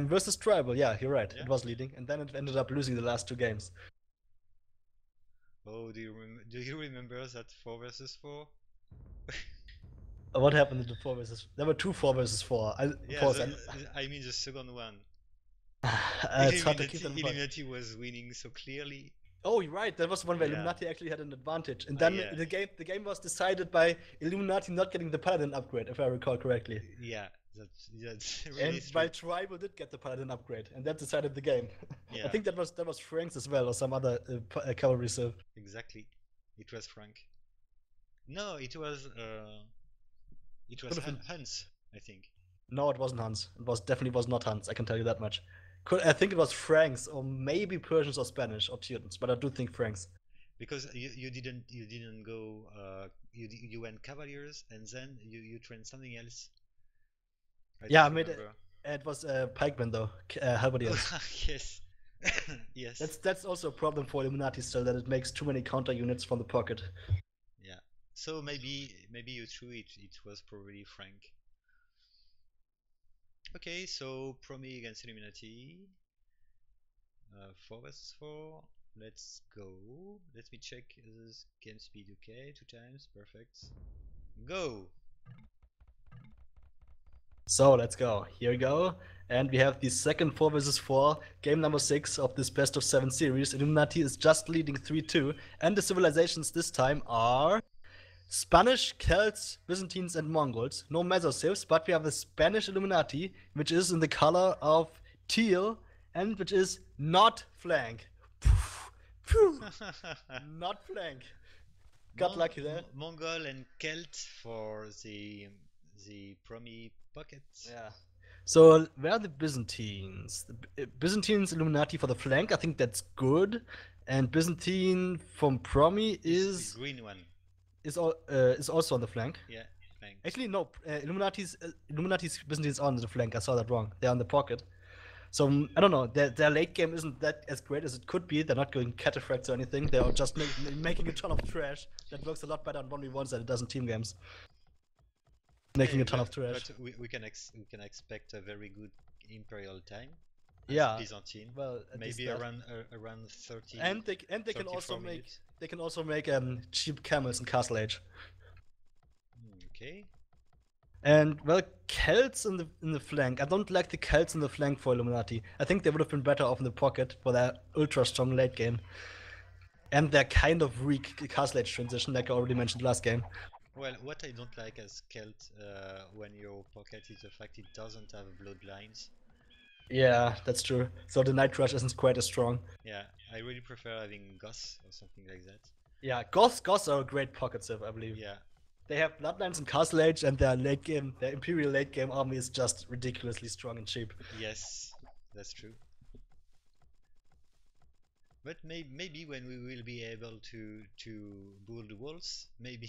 Versus Tribal, yeah, you're right. Yeah. It was leading, and then it ended up losing the last two games. Oh, do you remember that 4 versus 4? What happened in the 4 versus? There were two 4 versus 4. I mean the second one. Illuminati was winning so clearly. Oh, you're right. That was one where Illuminati actually had an advantage, and then the game was decided by Illuminati not getting the Paladin upgrade, if I recall correctly. Yeah, that's really and by Tribal did get the Paladin upgrade, and that decided the game. Yeah. I think that was Frank's as well, or some other cavalry serve. Exactly, it was Frank. No, it was Hans, I think. No, it wasn't Hans. It definitely was not Hans. I can tell you that much. I think it was Franks, or maybe Persians or Spanish or Teutons, but I do think Franks. Because you didn't go you went Cavaliers, and then you trained something else. It was pikemen though, halberdiers. Yes, yes. That's also a problem for Illuminati still, that it makes too many counter units from the pocket. Yeah. So maybe you threw it. It was probably Frank. Okay, so Promi against Illuminati, 4 vs 4, let's go, let me check this game speed, okay, 2 times, perfect, go! So let's go, here we go, and we have the second 4 vs 4, game number 6 of this best of 7 series. Illuminati is just leading 3-2, and the civilizations this time are Spanish, Celts, Byzantines and Mongols. No Mesosivs, but we have the Spanish Illuminati, which is in the color of teal and which is not flank. Not flank. Got lucky there. Mongol and Celt for the Promi pockets. Yeah. So where are the Byzantines? The Byzantines Illuminati for the flank, I think that's good. And Byzantine from Promi is the green one. Is also on the flank. Yeah, flank. Actually, no. Illuminati's Byzantines are on the flank. I saw that wrong. They're on the pocket. So I don't know. Their late game isn't that as great as it could be. They're not going cataphracts or anything. They're just making a ton of trash. That works a lot better on 1v1s than it does in team games. Making a ton of trash. But we can expect a very good Imperial time. Yeah. Byzantine. Well, maybe around 30. And they can also make. Minutes. They can also make cheap camels in Castle Age. Okay. And well, Celts in the flank. I don't like the Celts in the flank for Illuminati. I think they would have been better off in the pocket for their ultra strong late game. And their kind of weak Castle Age transition, like I already mentioned last game. Well, what I don't like as Celt when your pocket is the fact it doesn't have bloodlines. Yeah, that's true. So the Night Rush isn't quite as strong. Yeah, I really prefer having Goths or something like that. Yeah, Goths are a great pocket serve, I believe. Yeah. They have bloodlines in Castle Age, and their Imperial late game army is just ridiculously strong and cheap. Yes, that's true. But maybe when we will be able to build walls, maybe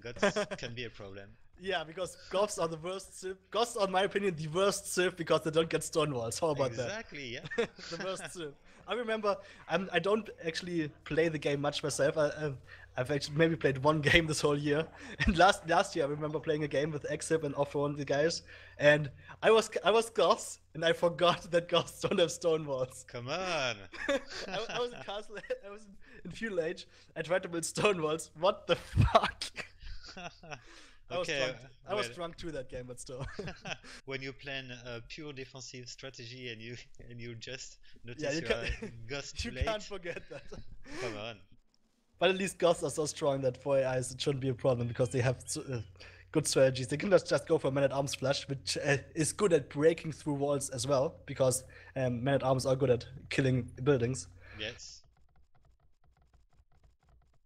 Goths can be a problem. Yeah, because Goths are the worst civ. Goths are, in my opinion, the worst civ because they don't get stone walls. How about that? Exactly, yeah. The worst civ. I remember, I don't actually play the game much myself. I've actually maybe played one game this whole year. And last year, I remember playing a game with Exib and Off-Road, the guys. And I was Goths, and I forgot that Goths don't have stone walls. Come on. I was in Castle. I was in Feudal Age. I tried to build stone walls. What the fuck? I was drunk through that game, but still. When you plan a pure defensive strategy and you just notice you can't forget that. Come on. But at least Goths are so strong that for AIs it shouldn't be a problem because they have good strategies. They can just go for Man-at-Arms flush, which is good at breaking through walls as well, because Man-at-Arms are good at killing buildings. Yes.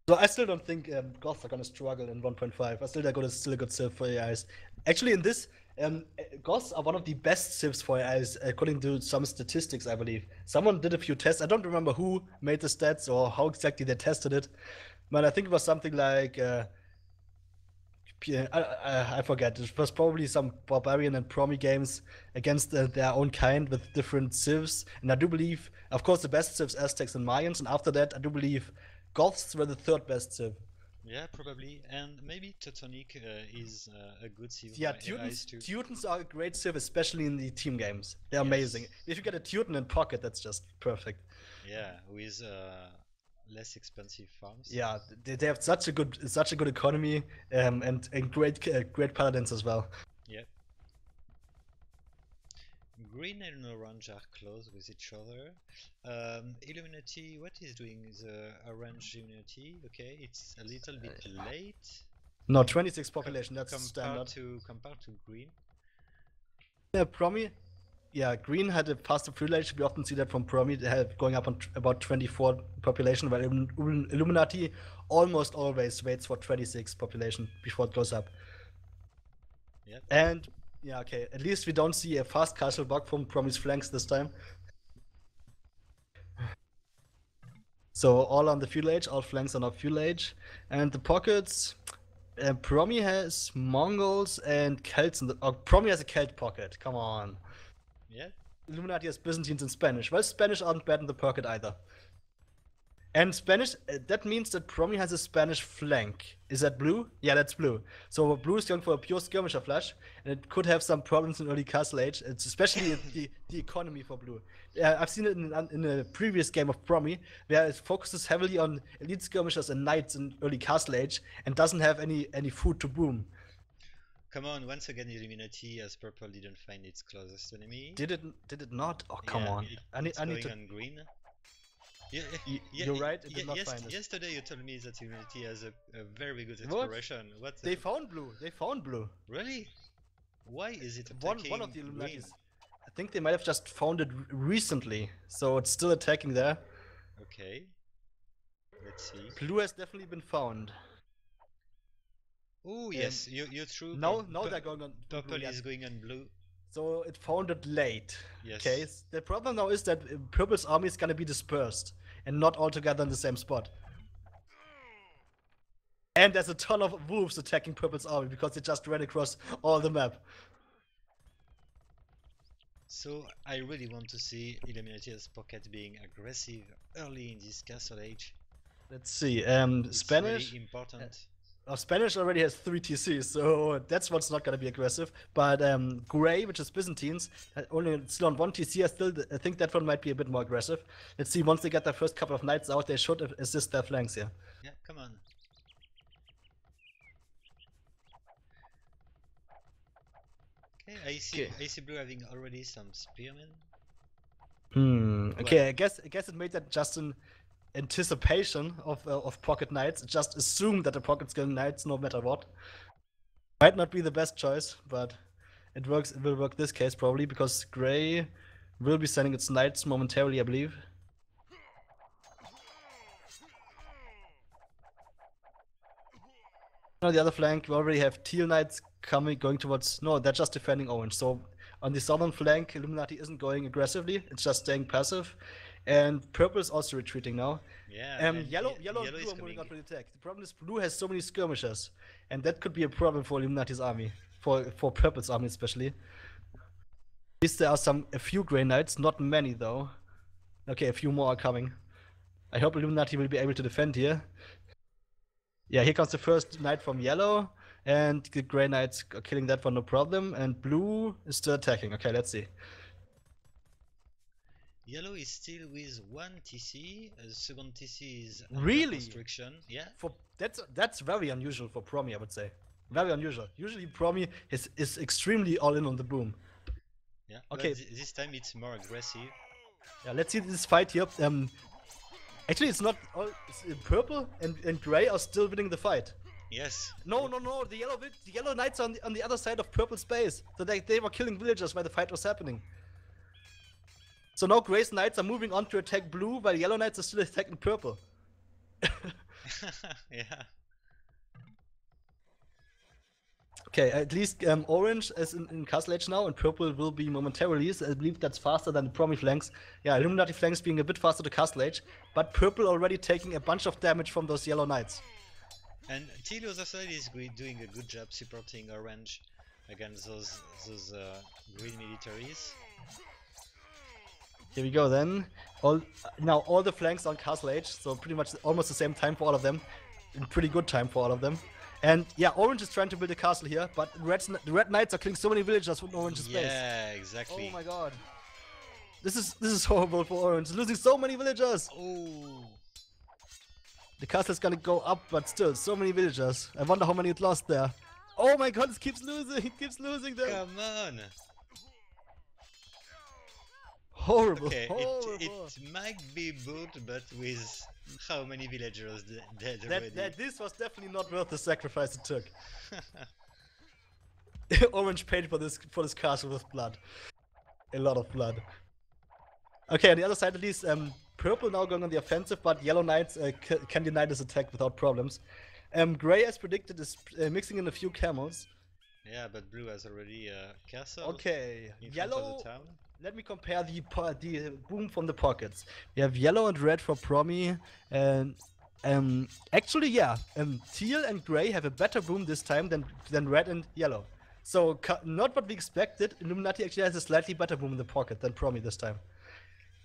So I still don't think Goths are gonna struggle in 1.5. I still think it's still a good civ for AIs. Actually, in this, Goths are one of the best civs for AIs according to some statistics, I believe. Someone did a few tests. I don't remember who made the stats or how exactly they tested it, but I think it was something like I forget. It was probably some Barbarian and Promi games against their own kind with different civs. And I do believe, of course, the best civs Aztecs and Mayans. And after that, I do believe Goths were the 3rd best civ. Yeah, probably. And maybe Teutonic is a good civ. Yeah, Teutons are a great civ, especially in the team games. They're amazing. If you get a Teuton in pocket, that's just perfect. Yeah, with less expensive farms. Yeah, they have such a good economy and great paladins as well. Yeah. Green and orange are close with each other. Illuminati, what is doing the orange Illuminati? Okay, it's a little bit late. No, 26 population, that's standard. Compared to green. Promi, yeah, green had a faster free relationship. We often see that from Promi, they have going up on about 24 population, while Illuminati almost always waits for 26 population before it goes up. Yep. And yeah, okay, at least we don't see a fast castle bug from Promi's flanks this time. So all on the feudal age, all flanks are not feudal age. And the pockets, Promi has Mongols and Celts, Promi has a Celt pocket, come on. Yeah. Illuminati has Byzantines and Spanish. Well, Spanish aren't bad in the pocket either. And Spanish, that means that Promi has a Spanish flank. Is that blue? Yeah, that's blue. So blue is going for a pure skirmisher flush, and it could have some problems in early castle age, it's especially the economy for blue. I've seen it in a previous game of Promi, where it focuses heavily on elite skirmishers and knights in early castle age, and doesn't have any food to boom. Come on, once again Illuminati as purple didn't find its closest enemy. Did it not? Oh, come on. I need to... Green. Yeah, you're right, it did not find it. Yesterday you told me that Illuminati has a very good exploration. What? They found blue, they found blue. Really? Why is it attacking one of the Illuminatis? I think they might have just found it recently, so it's still attacking there. Okay. Let's see. Blue has definitely been found. Oh yes, you're true. Now they're going on purple. Purple is going on blue. So it found it late. Yes. Okay. The problem now is that purple's army is gonna be dispersed and not all together in the same spot. And there's a ton of wolves attacking purple's army because they just ran across all the map. So I really want to see Illuminati's pocket being aggressive early in this castle age. Let's see. Spanish. Really important. Spanish already has 3 TCs, so that's what's not going to be aggressive. But Gray, which is Byzantines, only still on 1 TC, I think that one might be a bit more aggressive. Let's see, once they get their first couple of knights out, they should assist their flanks here. Yeah, come on. Okay, I see blue having already some spearmen. Hmm, okay, well, I guess it made that just an anticipation of pocket knights. Just assume that the pocket's going knights no matter what. Might not be the best choice, but it works. It will work this case probably because Gray will be sending its knights momentarily, I believe. On the other flank, we already have teal knights going towards. No, they're just defending orange. So on the southern flank, Illuminati isn't going aggressively. It's just staying passive. And purple is also retreating now. Yeah. Yellow and blue are moving out for the attack. The problem is blue has so many skirmishers, and that could be a problem for Illuminati's army, for purple's army especially. At least there are a few grey knights, not many though. Okay, a few more are coming. I hope Illuminati will be able to defend here. Yeah, here comes the first knight from yellow, and the grey knights are killing that one no problem. And blue is still attacking. Okay, let's see. Yellow is still with 1 TC. Second TC is really construction. Yeah. That's very unusual for Promi, I would say. Very unusual. Usually Promi is extremely all in on the boom. Yeah. Okay. This time it's more aggressive. Yeah. Let's see this fight here. Actually, it's not all. It's purple and gray are still winning the fight. Yes. No. The yellow knights are on the other side of purple space. So they were killing villagers while the fight was happening. So now gray's knights are moving on to attack blue, while yellow knights are still attacking purple. Yeah. Okay, at least orange is in castle age now, and purple will be momentarily. So I believe that's faster than the Promi flanks. Yeah, Illuminati flanks being a bit faster to castle age, but purple already taking a bunch of damage from those yellow knights. And teal other side is doing a good job supporting orange against those green militaries. Here we go then. Now all the flanks on castle age, so pretty much almost the same time for all of them. And pretty good time for all of them. And yeah, orange is trying to build a castle here, but the red knights are killing so many villagers with orange's base. Yeah, exactly. Oh my god. This is horrible for orange, losing so many villagers. Oh. The castle is gonna go up, but still, so many villagers. I wonder how many it lost there. Oh my god, it keeps losing them. Come on. Horrible. Okay, it might be good, but with how many villagers dead already? This was definitely not worth the sacrifice it took. Orange paint for this castle with blood. A lot of blood. Okay, on the other side at least, purple now going on the offensive, but yellow knights can deny this attack without problems. Gray, as predicted, is mixing in a few camels. Yeah, but blue has already castle. Okay, in yellow. Front of the town. Let me compare the boom from the pockets. We have yellow and red for Promi, and actually, yeah, teal and gray have a better boom this time than red and yellow. So not what we expected. Illuminati actually has a slightly better boom in the pocket than Promi this time.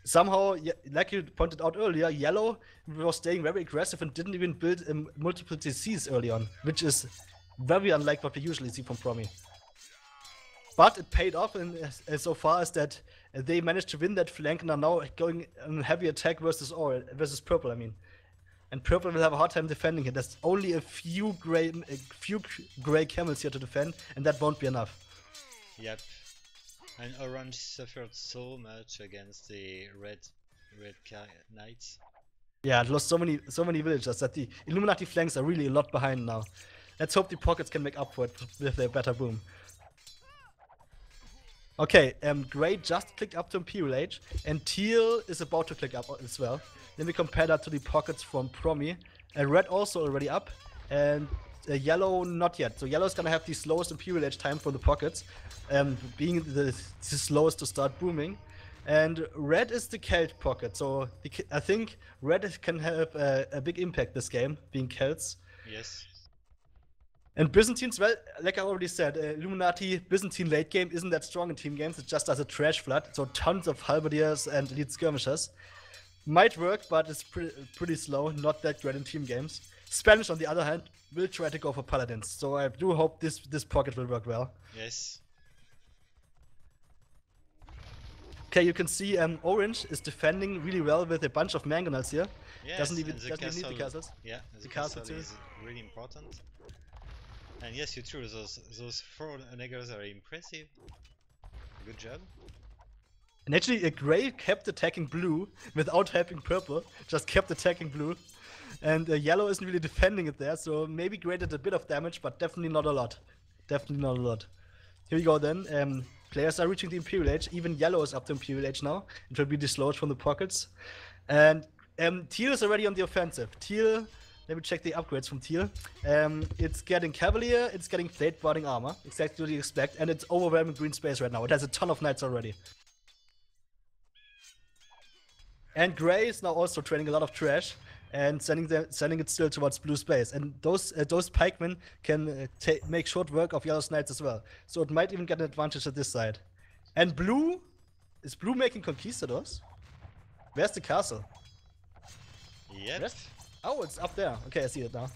Somehow, like you pointed out earlier, yellow was staying very aggressive and didn't even build multiple TCs early on, which is very unlike what we usually see from Promi. But it paid off in so far as that they managed to win that flank and are now going on heavy attack versus purple, I mean. And purple will have a hard time defending it. There's only a few gray camels here to defend, and that won't be enough. Yep. And orange suffered so much against the red knights. Yeah, it lost so many villagers that the Illuminati flanks are really a lot behind now. Let's hope the pockets can make up for it with their better boom. Okay, gray just clicked up to Imperial Age, and teal is about to click up as well. Then we compare that to the pockets from Promi. Red also already up, and yellow not yet. So yellow is gonna have the slowest Imperial Age time for the pockets, being the slowest to start booming. And red is the Celt pocket, so I think red can have a big impact this game, being Celts. Yes. And Byzantines, well, like I already said, Illuminati Byzantine late game isn't that strong in team games. It just does a trash flood, so tons of halberdiers and elite skirmishers. Might work, but it's pretty slow, not that great in team games. Spanish, on the other hand, will try to go for paladins, so I do hope this pocket will work well. Yes. Okay, you can see orange is defending really well with a bunch of mangonels here. Yes, doesn't even need the castles. Yeah, the castle is really important. And yes, you're true, those four neggers are impressive. Good job. And actually, gray kept attacking blue without helping purple, just kept attacking blue. And yellow isn't really defending it there, so maybe gray did a bit of damage, but definitely not a lot. Definitely not a lot. Here we go then. Players are reaching the Imperial Age. Even yellow is up to Imperial Age now. It will be dislodged from the pockets. And teal is already on the offensive. Teal. Let me check the upgrades from teal. It's getting cavalier, it's getting plate boarding armor, exactly what you expect, and it's overwhelming green space right now. It has a ton of knights already. And gray is now also trading a lot of trash and sending it still towards blue space. And those pikemen can make short work of yellow's knights as well. So it might even get an advantage at this side. And blue, is blue making conquistadors? Where's the castle? Yep. Oh, it's up there. Okay, I see it now.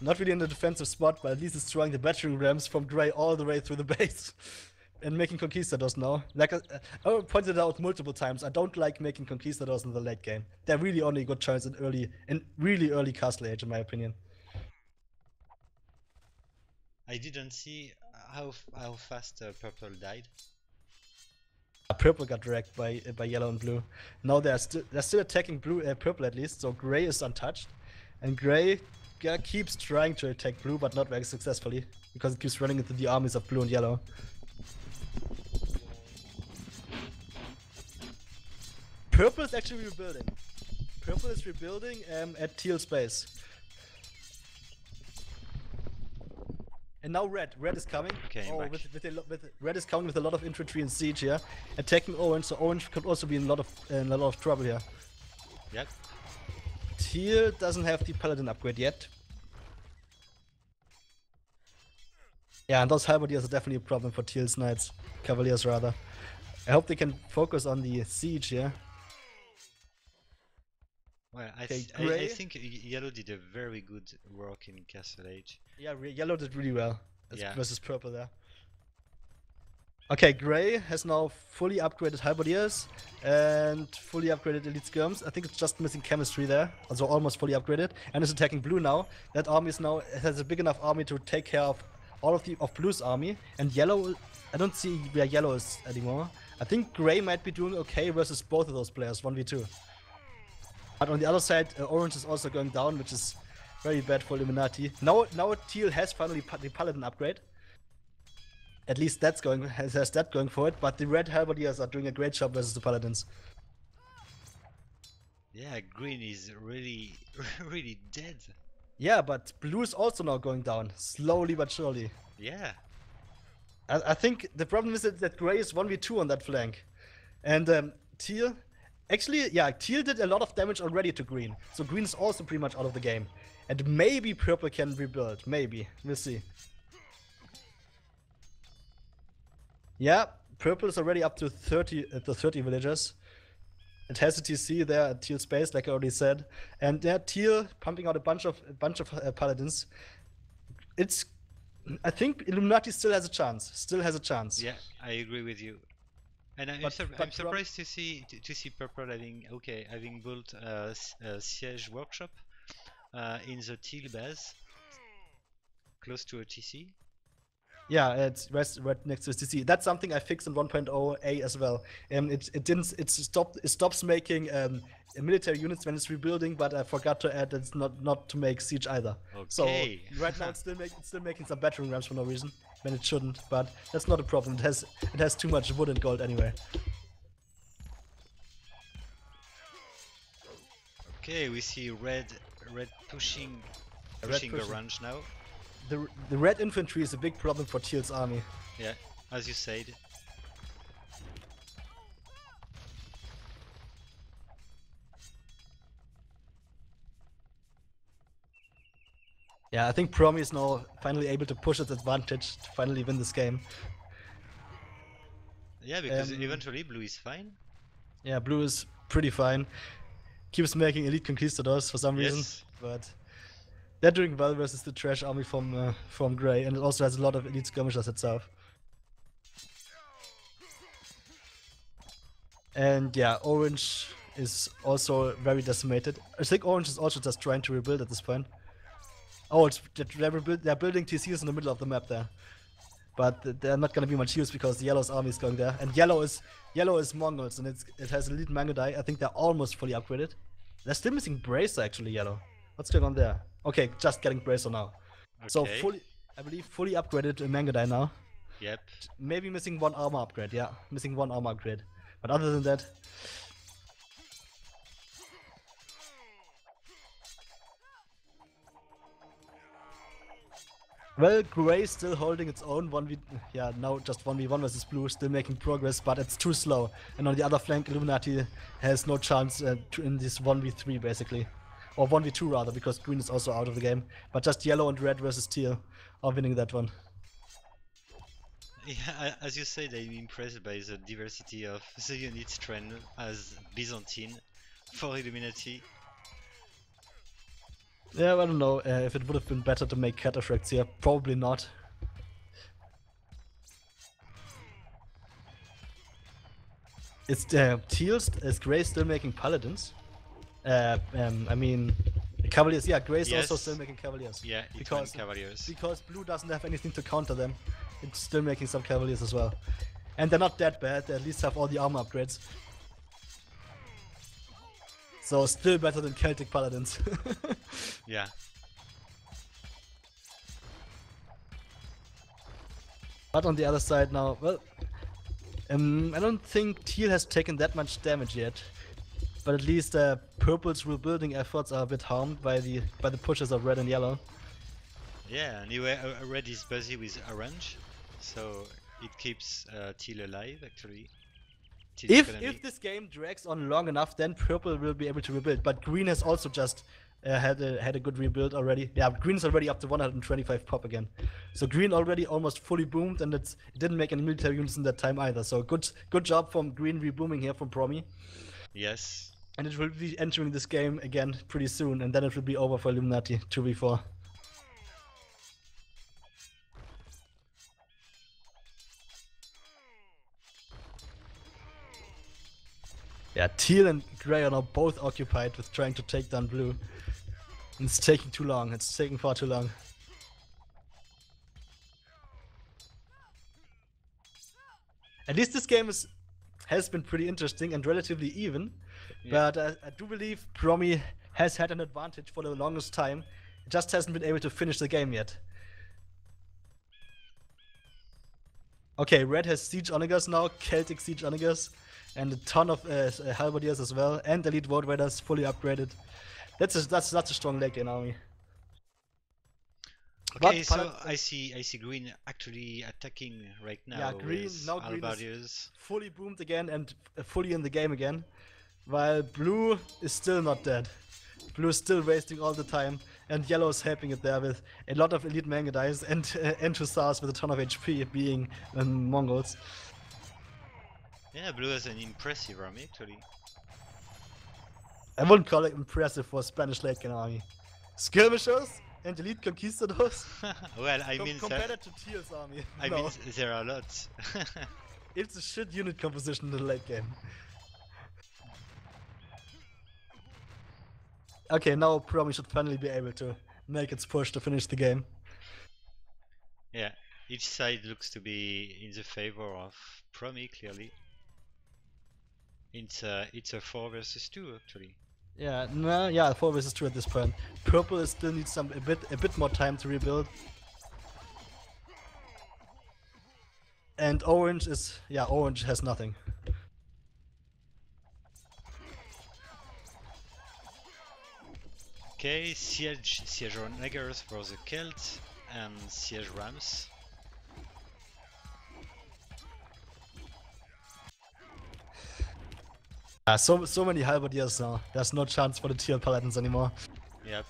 Not really in the defensive spot, but at least it's throwing the battering rams from gray all the way through the base. And making conquistadors now. Like I pointed out multiple times, I don't like making conquistadors in the late game. They're really only a good chance in really early castle age, in my opinion. I didn't see how fast purple died. Purple got dragged by yellow and blue. Now they're still attacking purple at least, so gray is untouched. And gray keeps trying to attack blue, but not very successfully, because it keeps running into the armies of blue and yellow. Purple is actually rebuilding. Purple is rebuilding at teal's base. And now red is coming. Okay, oh, red is coming with a lot of infantry and siege here, attacking orange. So orange could also be in a lot of trouble here. Yep. Teal doesn't have the paladin upgrade yet. Yeah, and those halberdiers are definitely a problem for teal's knights, cavaliers rather. I hope they can focus on the siege here. Well, I think yellow did a very good work in Castle Age. Yeah, yellow did really well versus purple there. Okay, gray has now fully upgraded halberdiers and fully upgraded elite skirms. I think it's just missing chemistry there, also almost fully upgraded, and is attacking blue now. That army is now has a big enough army to take care of all of blue's army, and yellow. I don't see where yellow is anymore. I think Gray might be doing okay versus both of those players, 1v2. But on the other side, Orange is also going down, which is very bad for Illuminati. Now Teal has finally the Paladin upgrade. At least that's has that going for it, but the Red Halberdiers are doing a great job versus the Paladins. Yeah, green is really, really dead. Yeah, but blue is also now going down, slowly but surely. Yeah. I think the problem is that Gray is 1v2 on that flank. And Teal, actually, yeah, Teal did a lot of damage already to green. So green is also pretty much out of the game. And maybe purple can rebuild, maybe, we'll see. Yeah, purple is already up to 30 villagers. It has a TC there at Teal space, like I already said, and yeah, Teal pumping out a bunch of paladins. I think Illuminati still has a chance. Yeah, I agree with you. And I'm surprised to see purple having built a siege workshop in the Teal base, close to a TC. Yeah, it's right next to STC. That's something I fixed in 1.0a as well. It stops making military units when it's rebuilding, but I forgot to add that it's not to make siege either. Okay. So right now it's still making some battering rams for no reason when it shouldn't, but that's not a problem. It has too much wood and gold anyway. Okay, we see red pushing the range now. The red infantry is a big problem for Teal's army. Yeah, as you said. Yeah, I think Promi is now finally able to push its advantage to finally win this game. Yeah, because eventually blue is fine. Yeah, blue is pretty fine. Keeps making elite conquistadors for some reason, but they're doing well versus the trash army from Gray, and it also has a lot of elite skirmishers itself. And yeah, Orange is also very decimated. I think Orange is also just trying to rebuild at this point. Oh, they're building TCs in the middle of the map there, but they're not going to be much use because Yellow's army is going there, and Yellow is Mongols, and it has elite Mangodai. I think they're almost fully upgraded. They're still missing Bracer actually, Yellow. What's going on there? Okay, just getting Bracer now. Okay. So I believe fully upgraded Mangodai now. Yep. Maybe missing one armor upgrade, yeah. Missing one armor upgrade. But other than that... Well, Gray still holding its own, now just 1v1 versus blue, still making progress, but it's too slow. And on the other flank, Illuminati has no chance in this 1v3 basically. Or 1v2 rather, because green is also out of the game. But just yellow and red versus Teal are winning that one. Yeah, as you said, I'm impressed by the diversity of the units trend as Byzantine for Illuminati. Yeah, I don't know if it would have been better to make Cataphracts here. Probably not. Is Gray still making Paladins? I mean, Cavaliers. Yeah, Gray's also still making Cavaliers. Yeah, because blue doesn't have anything to counter them. It's still making some Cavaliers as well, and they're not that bad. They at least have all the armor upgrades. So still better than Celtic Paladins. Yeah. But on the other side now, well, I don't think Teal has taken that much damage yet. But at least purple's rebuilding efforts are a bit harmed by the pushes of red and yellow. Yeah, and red is busy with orange, so it keeps Teal alive actually. If this game drags on long enough, then purple will be able to rebuild. But green has also just had a good rebuild already. Yeah, green's already up to 125 pop again. So green already almost fully boomed, and it didn't make any military units in that time either. So good job from green rebooming here from Promi. Yes. And it will be entering this game again pretty soon, and then it will be over for Illuminati 2v4. Yeah, Teal and Gray are now both occupied with trying to take down blue. And it's taking too long, it's taking far too long. At least this game is has been pretty interesting and relatively even. Yeah. But I do believe Promi has had an advantage for the longest time. It just hasn't been able to finish the game yet. Okay, Red has Siege Onagers now, Celtic Siege Onagers, and a ton of Halberdiers as well, and Elite Void Raiders fully upgraded. That's a strong late game army. Okay, but so I see Green actually attacking right now. Yeah, now green is fully boomed again and fully in the game again, while blue is still not dead. Blue is still wasting all the time, and yellow is helping it there with a lot of elite Mangadies and Hussars with a ton of HP being Mongols. Yeah, blue is an impressive army actually. I wouldn't call it impressive for a Spanish late game army. Skirmishers and elite conquistadors. Well, I mean, compared to Teal's army. I mean, there are lots. It's a shit unit composition in the late game. Okay, now Promi should finally be able to make its push to finish the game. Yeah, each side looks to be in the favor of Promi clearly. It's a 4 versus 2 actually. Yeah, no, yeah, 4 versus 2 at this point. Purple is still needs a bit more time to rebuild. And orange is, yeah, orange has nothing. Okay, siege onagers for the Celts and siege rams. So many halberdiers now. There's no chance for the Teal Paladins anymore. Yep.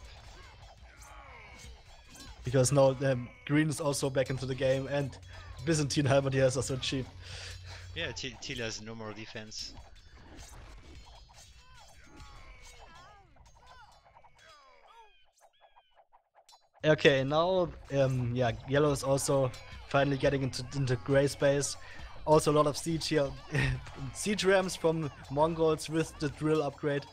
Because now green is also back into the game, and Byzantine halberdiers are so cheap. Yeah, Teal has no more defense. Okay, now yeah, yellow is also finally getting into gray space. Also a lot of siege here, siege rams from Mongols with the drill upgrade,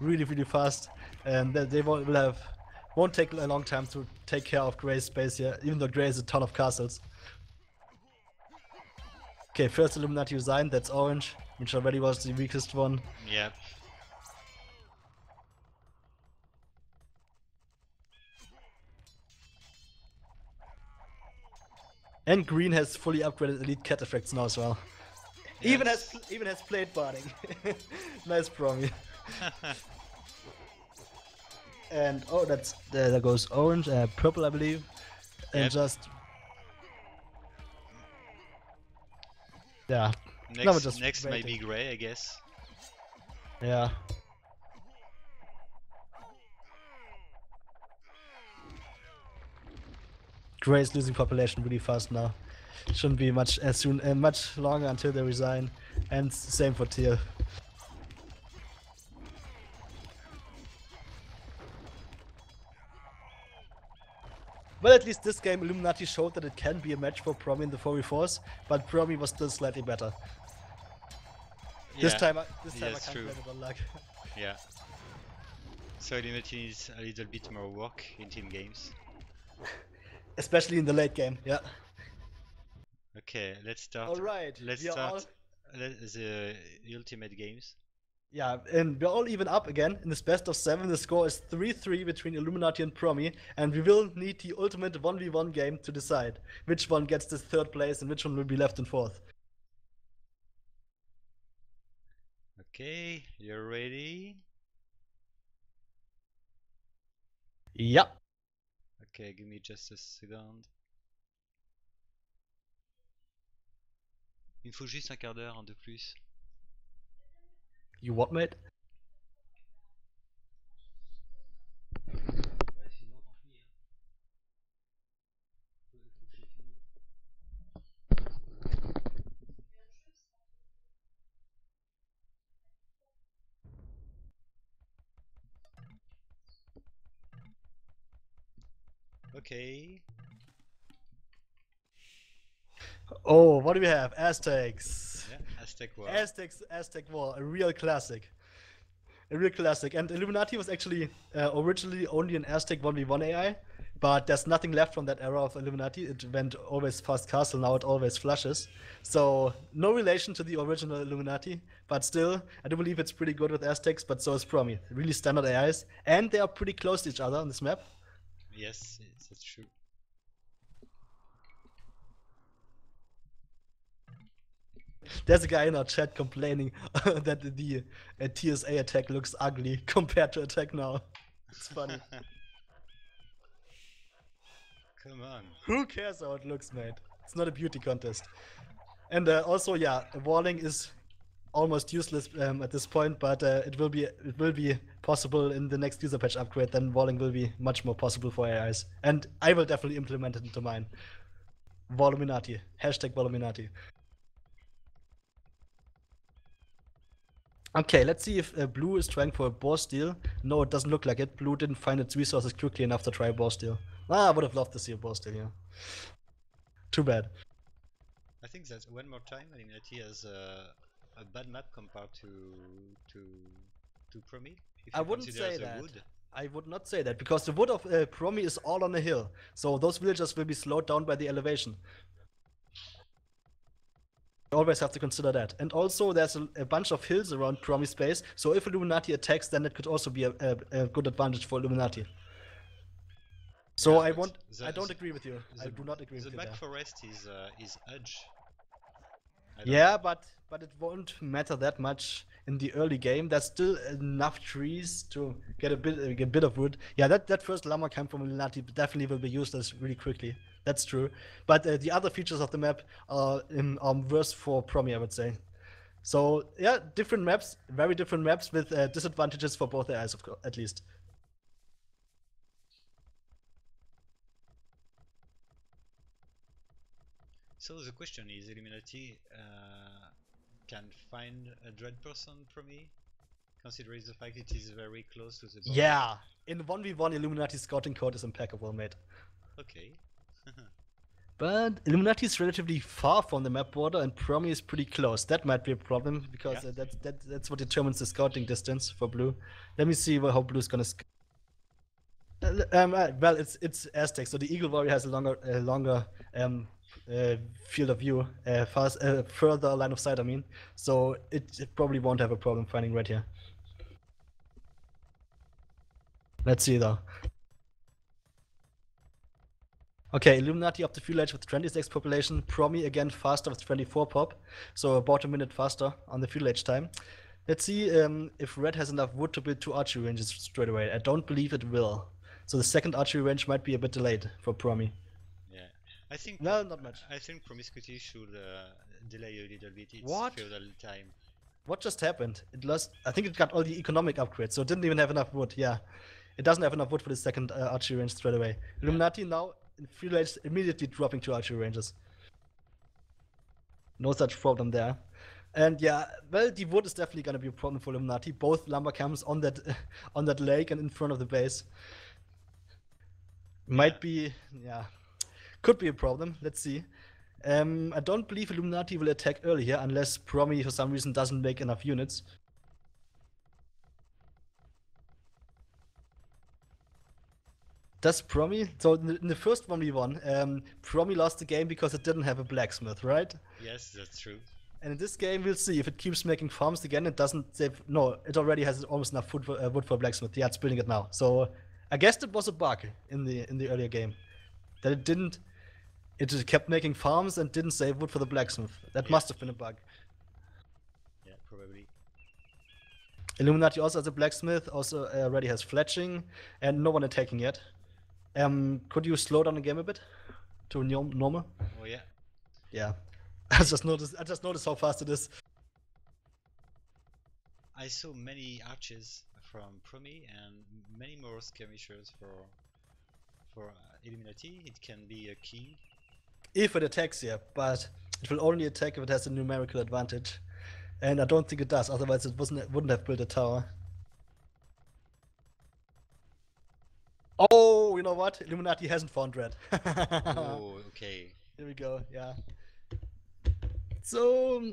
really fast, and they won't take a long time to take care of gray space here, even though gray is a ton of castles. Okay, first Illuminati Usain, that's orange, which already was the weakest one. Yep. And green has fully upgraded elite cat effects now as well. Yes. Even has plate barding. Nice Promi. And oh, that's there goes orange, purple I believe, and yep. Yeah. Next might be gray, I guess. Yeah. Gray is losing population really fast now. Shouldn't be much longer until they resign, and same for Teal. Well, at least this game Illuminati showed that it can be a match for Promi in the 4v4s, but Promi was still slightly better. Yeah, this time I can't blame it on luck. Yeah. So Illuminati needs a little bit more work in team games. Especially in the late game, yeah. Okay, let's start. All right, let's start the ultimate games. Yeah, and we're all even up again in this best of 7. The score is 3-3 between Illuminati and Promi, and we will need the ultimate 1v1 game to decide which one gets the 3rd place and which one will be left in 4th. Okay, you're ready? Yeah. Okay, give me just a second. Il me faut juste un quart d'heure de plus. You what, mate? Okay. Oh, what do we have? Aztecs. Yeah, Aztec War. Aztec War, a real classic. And Illuminati was actually originally only an Aztec 1v1 AI, But there's nothing left from that era of Illuminati. It went always past Castle, now it always flushes. So no relation to the original Illuminati, but still, I do believe it's pretty good with Aztecs, but so is Promi. Really standard AIs, and they are pretty close to each other on this map. Yes, that's true. There's a guy in our chat complaining that the TSA attack looks ugly compared to attack now. It's funny. Come on. Who cares how it looks, mate? It's not a beauty contest. And also, yeah, warning is almost useless at this point, but it will be possible in the next user patch upgrade. Then warning will be much more possible for AIs, and I will definitely implement it into mine. Voluminati. Hashtag Voluminati. Okay, let's see if Blue is trying for a boar steal. No, it doesn't look like it. Blue didn't find its resources quickly enough to try a boar steal. Ah, I would have loved to see a boar steal, yeah. Too bad. I think that one more time, I mean, it has a bad map compared to Promi. I wouldn't say that. Wood. I would not say that, because the wood of Promi is all on a hill. So those villagers will be slowed down by the elevation. You always have to consider that. And also, there's a bunch of hills around Promi space, so if Illuminati attacks, then it could also be a good advantage for Illuminati. So yeah, I don't agree with you. I do not agree with you. The Black Forest is edge. Yeah, but it won't matter that much in the early game. There's still enough trees to get a bit of wood. Yeah, that first llama camp from Illuminati definitely will be useless really quickly. That's true, but the other features of the map are worse for Promi, I would say. So yeah, different maps, very different maps with disadvantages for both AIs, of course, at least. So the question is, Illuminati can find 100% Promi, considering the fact it is very close to the board. Yeah, in 1v1, Illuminati scouting code is impeccable, mate. Okay. But Illuminati is relatively far from the map border, and Promi is pretty close. That might be a problem, because yeah, that's what determines the scouting distance for Blue. Let me see how Blue is gonna scout. Well, it's Aztec, so the Eagle Warrior has a longer field of view, further line of sight. I mean, so it probably won't have a problem finding red here. Let's see though. Okay, Illuminati up the field edge with 26 population, Promi again faster with 24 pop, so about a minute faster on the field edge time. Let's see if red has enough wood to build 2 archery ranges straight away. I don't believe it will. So the second archery range might be a bit delayed for Promi. Yeah, I think. Well, not much. I think Promiscuity should delay a little bit its feudal time. What just happened? It lost. I think it got all the economic upgrades, so it didn't even have enough wood. Yeah, it doesn't have enough wood for the second archery range straight away. Yeah. Illuminati now. Field edge immediately dropping 2 archery ranges. No such problem there. And yeah, well, the wood is definitely going to be a problem for Illuminati. Both lumber camps on that lake and in front of the base. Could be a problem. Let's see. I don't believe Illuminati will attack early here unless Promi for some reason doesn't make enough units. Does Promi? So in the first 1v1, Promi lost the game because it didn't have a blacksmith, right? Yes, that's true. And in this game, we'll see if it keeps making farms again. It doesn't save. No, it already has almost enough wood for blacksmith. Yeah, it's building it now. So I guess it was a bug in the earlier game that it didn't. It just kept making farms and didn't save wood for the blacksmith. That must have been a bug. Yeah, probably. Illuminati also has a blacksmith. Also already has fletching, and no one attacking yet. Could you slow down the game a bit to normal? Oh yeah. Yeah. I just noticed how fast it is. I saw many arches from Promi and many more skirmishers for Illuminati. It can be a key. If it attacks, yeah, but it will only attack if it has a numerical advantage, and I don't think it does. Otherwise, it wouldn't have built a tower. Oh, you know what? Illuminati hasn't found red. Oh, okay. Here we go, yeah. So,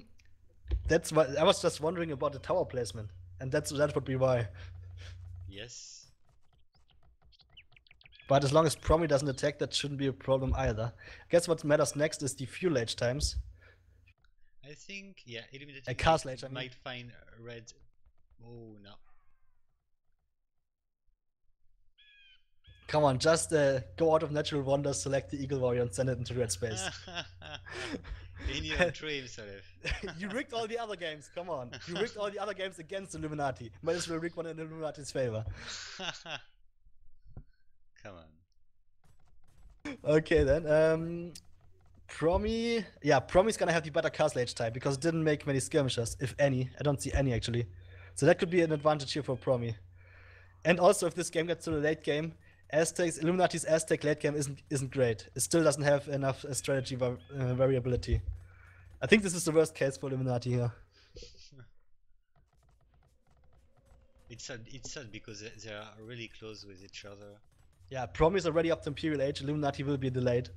that's why I was just wondering about the tower placement. And that would be why. Yes. But as long as Promi doesn't attack, that shouldn't be a problem either. I guess what matters next is the fuel age times. I think, yeah, eliminating a castle age, I might find red. Oh no. Come on, just go out of Natural Wonders, select the Eagle Warrior and send it into red space. In your dreams, Salif. You rigged all the other games, come on. You rigged all the other games against Illuminati. Might as well rig one in Illuminati's favor. Come on. Okay then, Promi... Yeah, Promi's gonna have the better castle age type because it didn't make many skirmishers, if any. I don't see any actually. So that could be an advantage here for Promi. And also if this game gets to the late game, Aztecs, Illuminati's Aztec late game isn't great. It still doesn't have enough strategy variability. I think this is the worst case for Illuminati here. It's sad because they are really close with each other. Yeah, Promi is already up to Imperial Age, Illuminati will be delayed.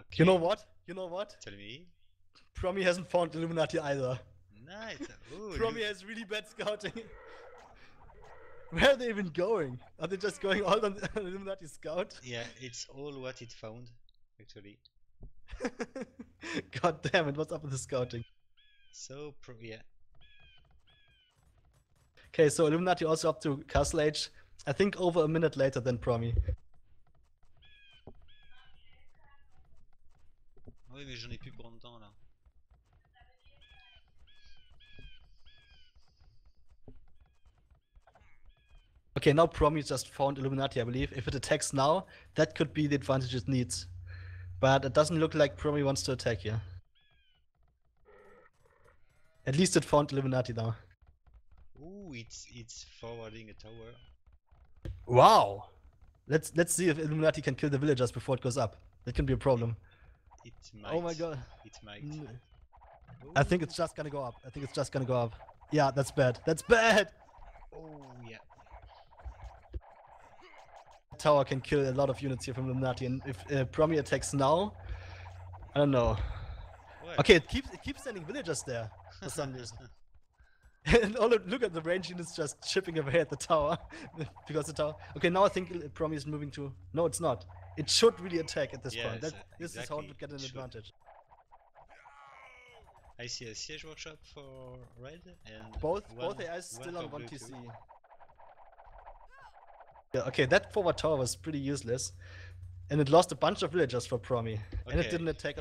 Okay. You know what? You know what? Tell me. Promi hasn't found Illuminati either. Nice. Ooh, Promi has really bad scouting. Where are they even going? Are they just going all on Illuminati scout? Yeah, it's all what it found, actually. God damn it! What's up with the scouting? So yeah. Okay, so Illuminati also up to Castle Age. I think over a minute later than Promi. Oui, mais j'en ai plus pour longtemps là. Okay, now Promi just found Illuminati, I believe. If it attacks now, that could be the advantage it needs. But it doesn't look like Promi wants to attack here. At least it found Illuminati now. Ooh, it's forwarding a tower. Wow! Let's see if Illuminati can kill the villagers before it goes up. That can be a problem. It might. Oh my god. It might. Ooh. I think it's just gonna go up. I think it's just gonna go up. Yeah, that's bad. That's bad! Oh yeah. Tower can kill a lot of units here from Illuminati, and if Promi attacks now, I don't know. What? Okay, it keeps sending villagers there for some reason. And all of, look at the range units just chipping away at the tower because the tower. Okay, now I think Promi is moving to. No, it's not. It should really attack at this point. That, this exactly. Is how it would get an advantage. I see a siege workshop for red and both AIs still on one TC. Yeah, okay, that forward tower was pretty useless, and it lost a bunch of villagers for Promi, okay. And it didn't attack.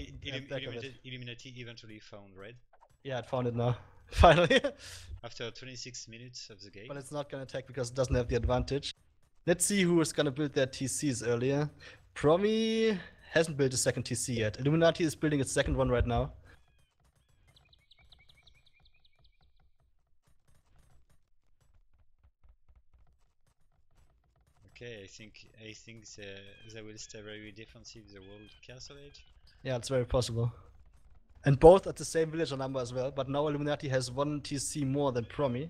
Illuminati eventually found red. Yeah, it found it now, finally. After 26 minutes of the game. But it's not gonna attack because it doesn't have the advantage. Let's see who is gonna build their TCs earlier. Promi hasn't built a second TC yet. Illuminati is building its second one right now. Okay, I think they will stay very defensive the World Castle Age. Yeah, it's very possible. And both at the same villager number as well, but now Illuminati has one TC more than Promi.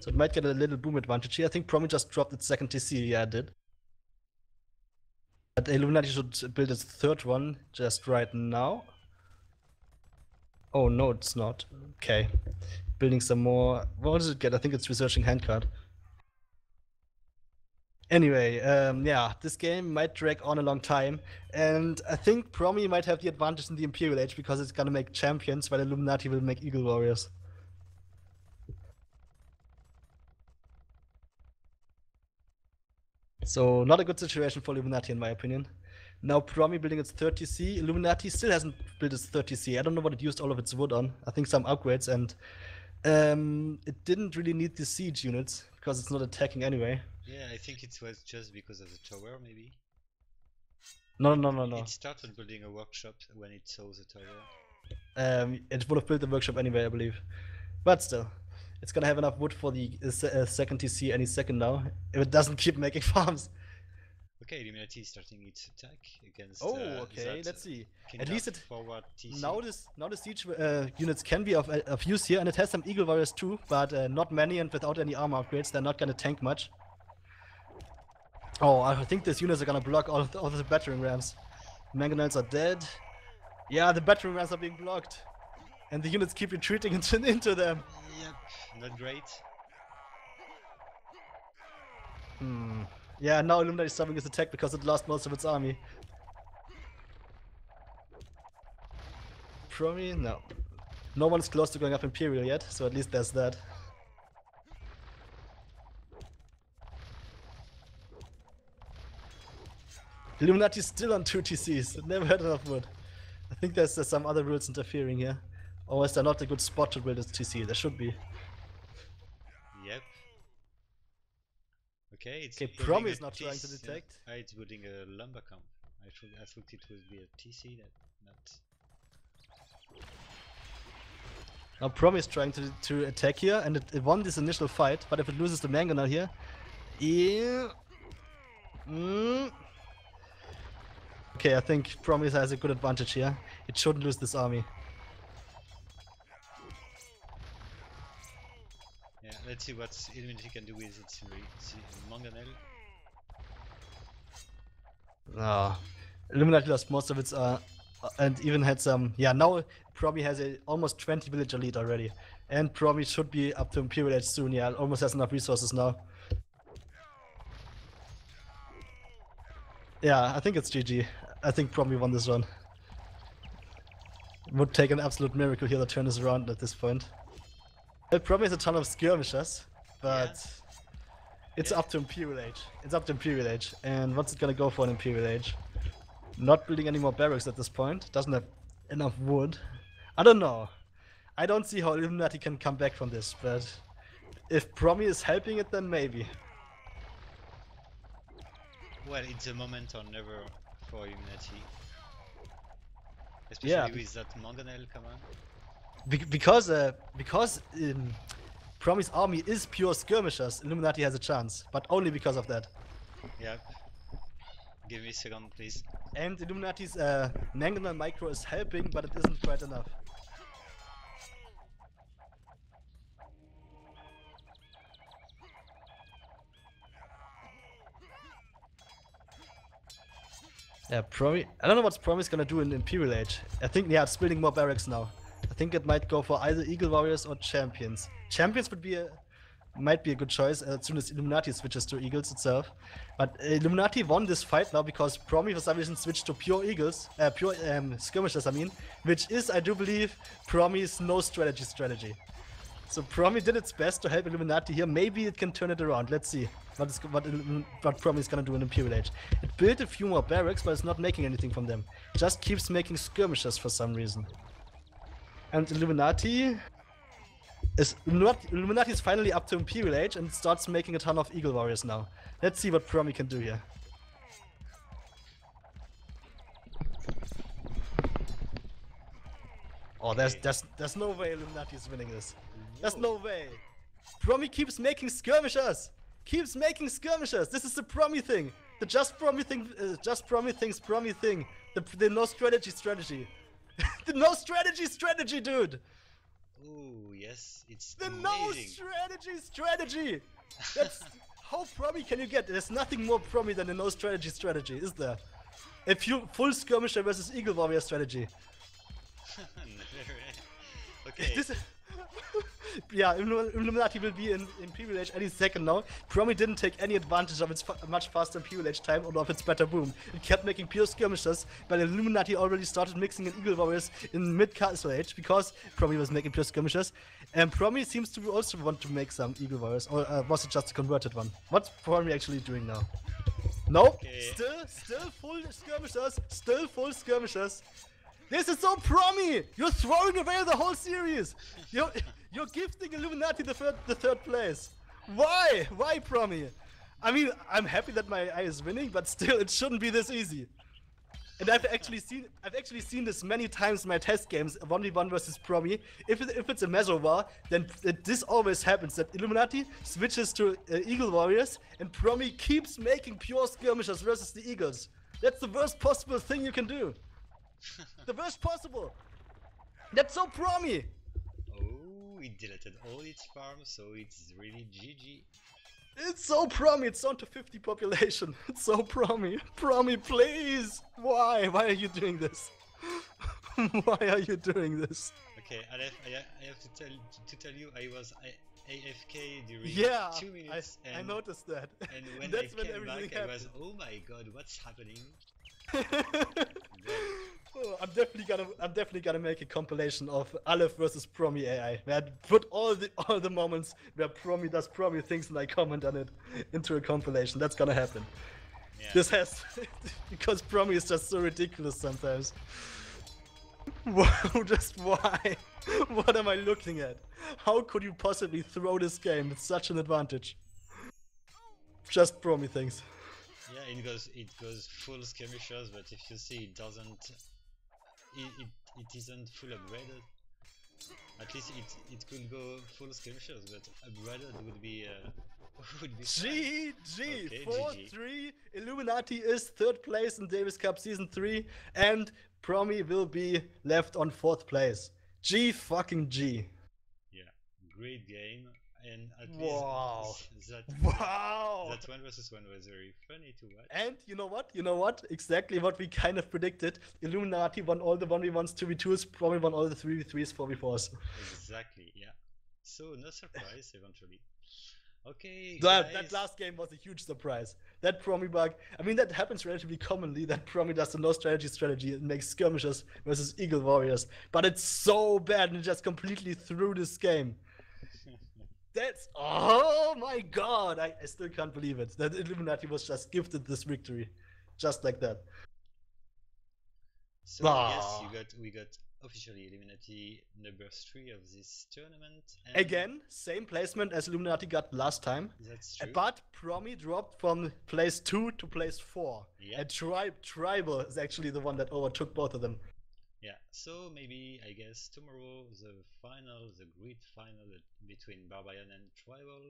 So it might get a little boom advantage here. I think Promi just dropped its second TC, yeah it did. But Illuminati should build its third one just right now. Oh no, it's not. Okay. Building some more. What does it get? I think it's researching handcart. Anyway, yeah, this game might drag on a long time, and I think Promi might have the advantage in the Imperial Age because it's gonna make champions, while Illuminati will make Eagle Warriors. So, not a good situation for Illuminati in my opinion. Now Promi building its 30C, Illuminati still hasn't built its 30C, I don't know what it used all of its wood on, I think some upgrades, and it didn't really need the siege units, because it's not attacking anyway. Yeah, I think it was just because of the tower, maybe. No. It started building a workshop when it saw the tower. It would have built the workshop anyway, I believe. But still, it's gonna have enough wood for the second TC any second now, if it doesn't keep making farms. Okay, Illuminati is starting its attack against. Oh, okay, let's see. At least it now the siege units can be of use here, and it has some Eagle Warriors too, but not many, and without any armor upgrades, they're not gonna tank much. Oh, I think these units are gonna block all of the battering rams. Mangonels are dead. Yeah, the battering rams are being blocked. And the units keep retreating into them. Yep, not great. Yeah, now Illuminati is stopping his attack because it lost most of its army. Promi? No. No one's close to going up Imperial yet, so at least there's that. Illuminati's still on 2 TCs, it never had enough wood. I think there's some other rules interfering here. Or is there not a good spot to build this TC? There should be. Yep. Okay, it's Promi is not trying to detect. Yeah. It's building a lumber camp. I thought it would be a TC, that not. Now Promi is trying to attack here, and it won this initial fight, but if it loses the Mangonel here... Yeah. Okay, I think Promi has a good advantage here. It shouldn't lose this army. Yeah, let's see what Illuminati can do with its Mangonel. No, Illuminati lost most of its and even had some... Yeah, now Promi has a almost 20 villager lead already. And Promi should be up to Imperial Age soon, yeah, almost has enough resources now. Yeah, I think it's GG. I think Promi won this run. It would take an absolute miracle here to turn this around at this point. Well, Promi has a ton of skirmishers, but it's up to Imperial Age. It's up to Imperial Age, and what's it gonna go for in Imperial Age? Not building any more barracks at this point. Doesn't have enough wood. I don't know. I don't see how Illuminati can come back from this, but if Promi is helping it, then maybe. Well, it's a moment or never for Illuminati, especially with that Mangonel command. Because Promi's army is pure skirmishers, Illuminati has a chance, but only because of that. Yeah. Give me a second, please. And Illuminati's Mangonel micro is helping, but it isn't quite enough. Yeah, Promi. I don't know what Promi's gonna do in Imperial Age. I think, yeah, it's building more barracks now. I think it might go for either Eagle Warriors or Champions. Champions would be might be a good choice as soon as Illuminati switches to Eagles itself. But Illuminati won this fight now because Promi for some reason switched to pure Eagles, pure skirmishers, I mean, which is, I do believe, Promi's no strategy strategy. So Promi did its best to help Illuminati here. Maybe it can turn it around. Let's see what Promi is gonna do in Imperial Age. It built a few more barracks, but it's not making anything from them. It just keeps making skirmishers for some reason. And Illuminati is finally up to Imperial Age and starts making a ton of Eagle Warriors now. Let's see what Promi can do here. Oh, there's no way Illuminati is winning this. There's no way. Promi keeps making skirmishers. Keeps making skirmishers. This is the Promi thing. The just Promi thing. Just Promi thing's Promi thing. The no strategy strategy. The no strategy strategy, dude. Ooh, yes, it's the amazing. No strategy strategy. That's how Promi can you get? There's nothing more Promi than the no strategy strategy, is there? A full skirmisher versus Eagle Warrior strategy. Okay. Yeah, Illuminati will be in Imperial Age any second now. Promi didn't take any advantage of its much faster Imperial Age time or of its better boom. It kept making pure skirmishers, but Illuminati already started mixing in Eagle Warriors in mid-Castle Age because Promi was making pure skirmishers. And Promi seems to also want to make some Eagle Warriors, or was it just a converted one? What's Promi actually doing now? Nope, okay. Still full skirmishers, still full skirmishers. This is so Promi! You're throwing away the whole series! You're gifting Illuminati the third place! Why? Why, Promi? I mean, I'm happy that my AI is winning, but still, it shouldn't be this easy. And I've actually seen this many times in my test games, 1v1 versus Promi. If it's a measure war, then this always happens, that Illuminati switches to Eagle Warriors, and Promi keeps making pure skirmishers versus the Eagles. That's the worst possible thing you can do. The worst possible! That's so Promi! Oh, it deleted all its farms, so it's really GG. It's so Promi, it's down to 50 population. It's so Promi. Promi, please! Why? Why are you doing this? Why are you doing this? Okay, I have to tell you, I was AFK during 2 minutes. Yeah, I noticed that. And when that's I when came back, happened. I was, oh my god, what's happening? Oh, I'm definitely gonna make a compilation of Aleph versus Promi AI. I'd put all the moments where Promi does Promi things and I comment on it into a compilation. That's gonna happen. Yeah. This has because Promi is just so ridiculous sometimes. Wow, just why? What am I looking at? How could you possibly throw this game with such an advantage? Just Promi things. Yeah, it goes full skirmishers, but if you see it doesn't, it isn't full upgraded. At least it could go full skirmishers, but upgraded would be GG! Okay, 4-3, Illuminati is third place in Davis Cup Season 3, and Promi will be left on fourth place. G fucking G. Yeah, great game. And at least that one versus one was very funny to watch. And you know what? Exactly what we kind of predicted. Illuminati won all the 1v1s, 2v2s, Promi won all the 3v3s, 4v4s. Exactly, yeah. So no surprise eventually. Okay, that last game was a huge surprise. That Promi bug, I mean that happens relatively commonly, that Promi does the no strategy and makes skirmishers versus eagle warriors. But it's so bad and it just completely threw this game. That's, oh my god, I still can't believe it, that Illuminati was just gifted this victory, just like that. So yes, we got officially Illuminati number 3 of this tournament. And again, same placement as Illuminati got last time. That's true. But Promi dropped from place 2 to place 4. Yep. And Tribal is actually the one that overtook both of them. Yeah, so maybe, I guess, tomorrow the great final between Barbarian and Tribal.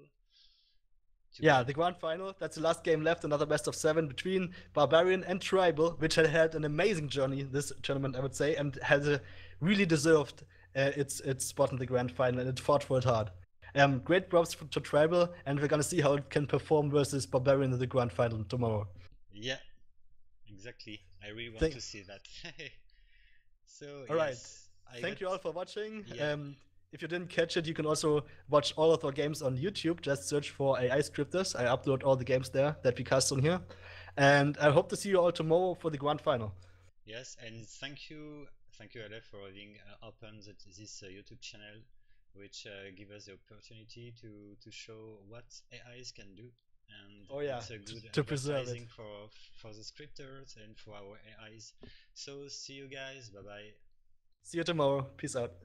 Yeah, the grand final, that's the last game left, another best of 7 between Barbarian and Tribal, which had an amazing journey this tournament, I would say, and has really deserved its spot in the grand final, and it fought for it hard. Great props to Tribal, and we're gonna see how it can perform versus Barbarian in the grand final tomorrow. Yeah, exactly. I really want to see that. So, Alright, thank you all for watching. Yeah. If you didn't catch it, you can also watch all of our games on YouTube. Just search for AI Scripters. I upload all the games there that we cast on here. And I hope to see you all tomorrow for the grand final. Yes, and thank you Aleph for having opened this YouTube channel, which gives us the opportunity to show what AIs can do. And it's a good to preserve it for the scripters and for our AIs. So see you guys, bye bye. See you tomorrow, peace out.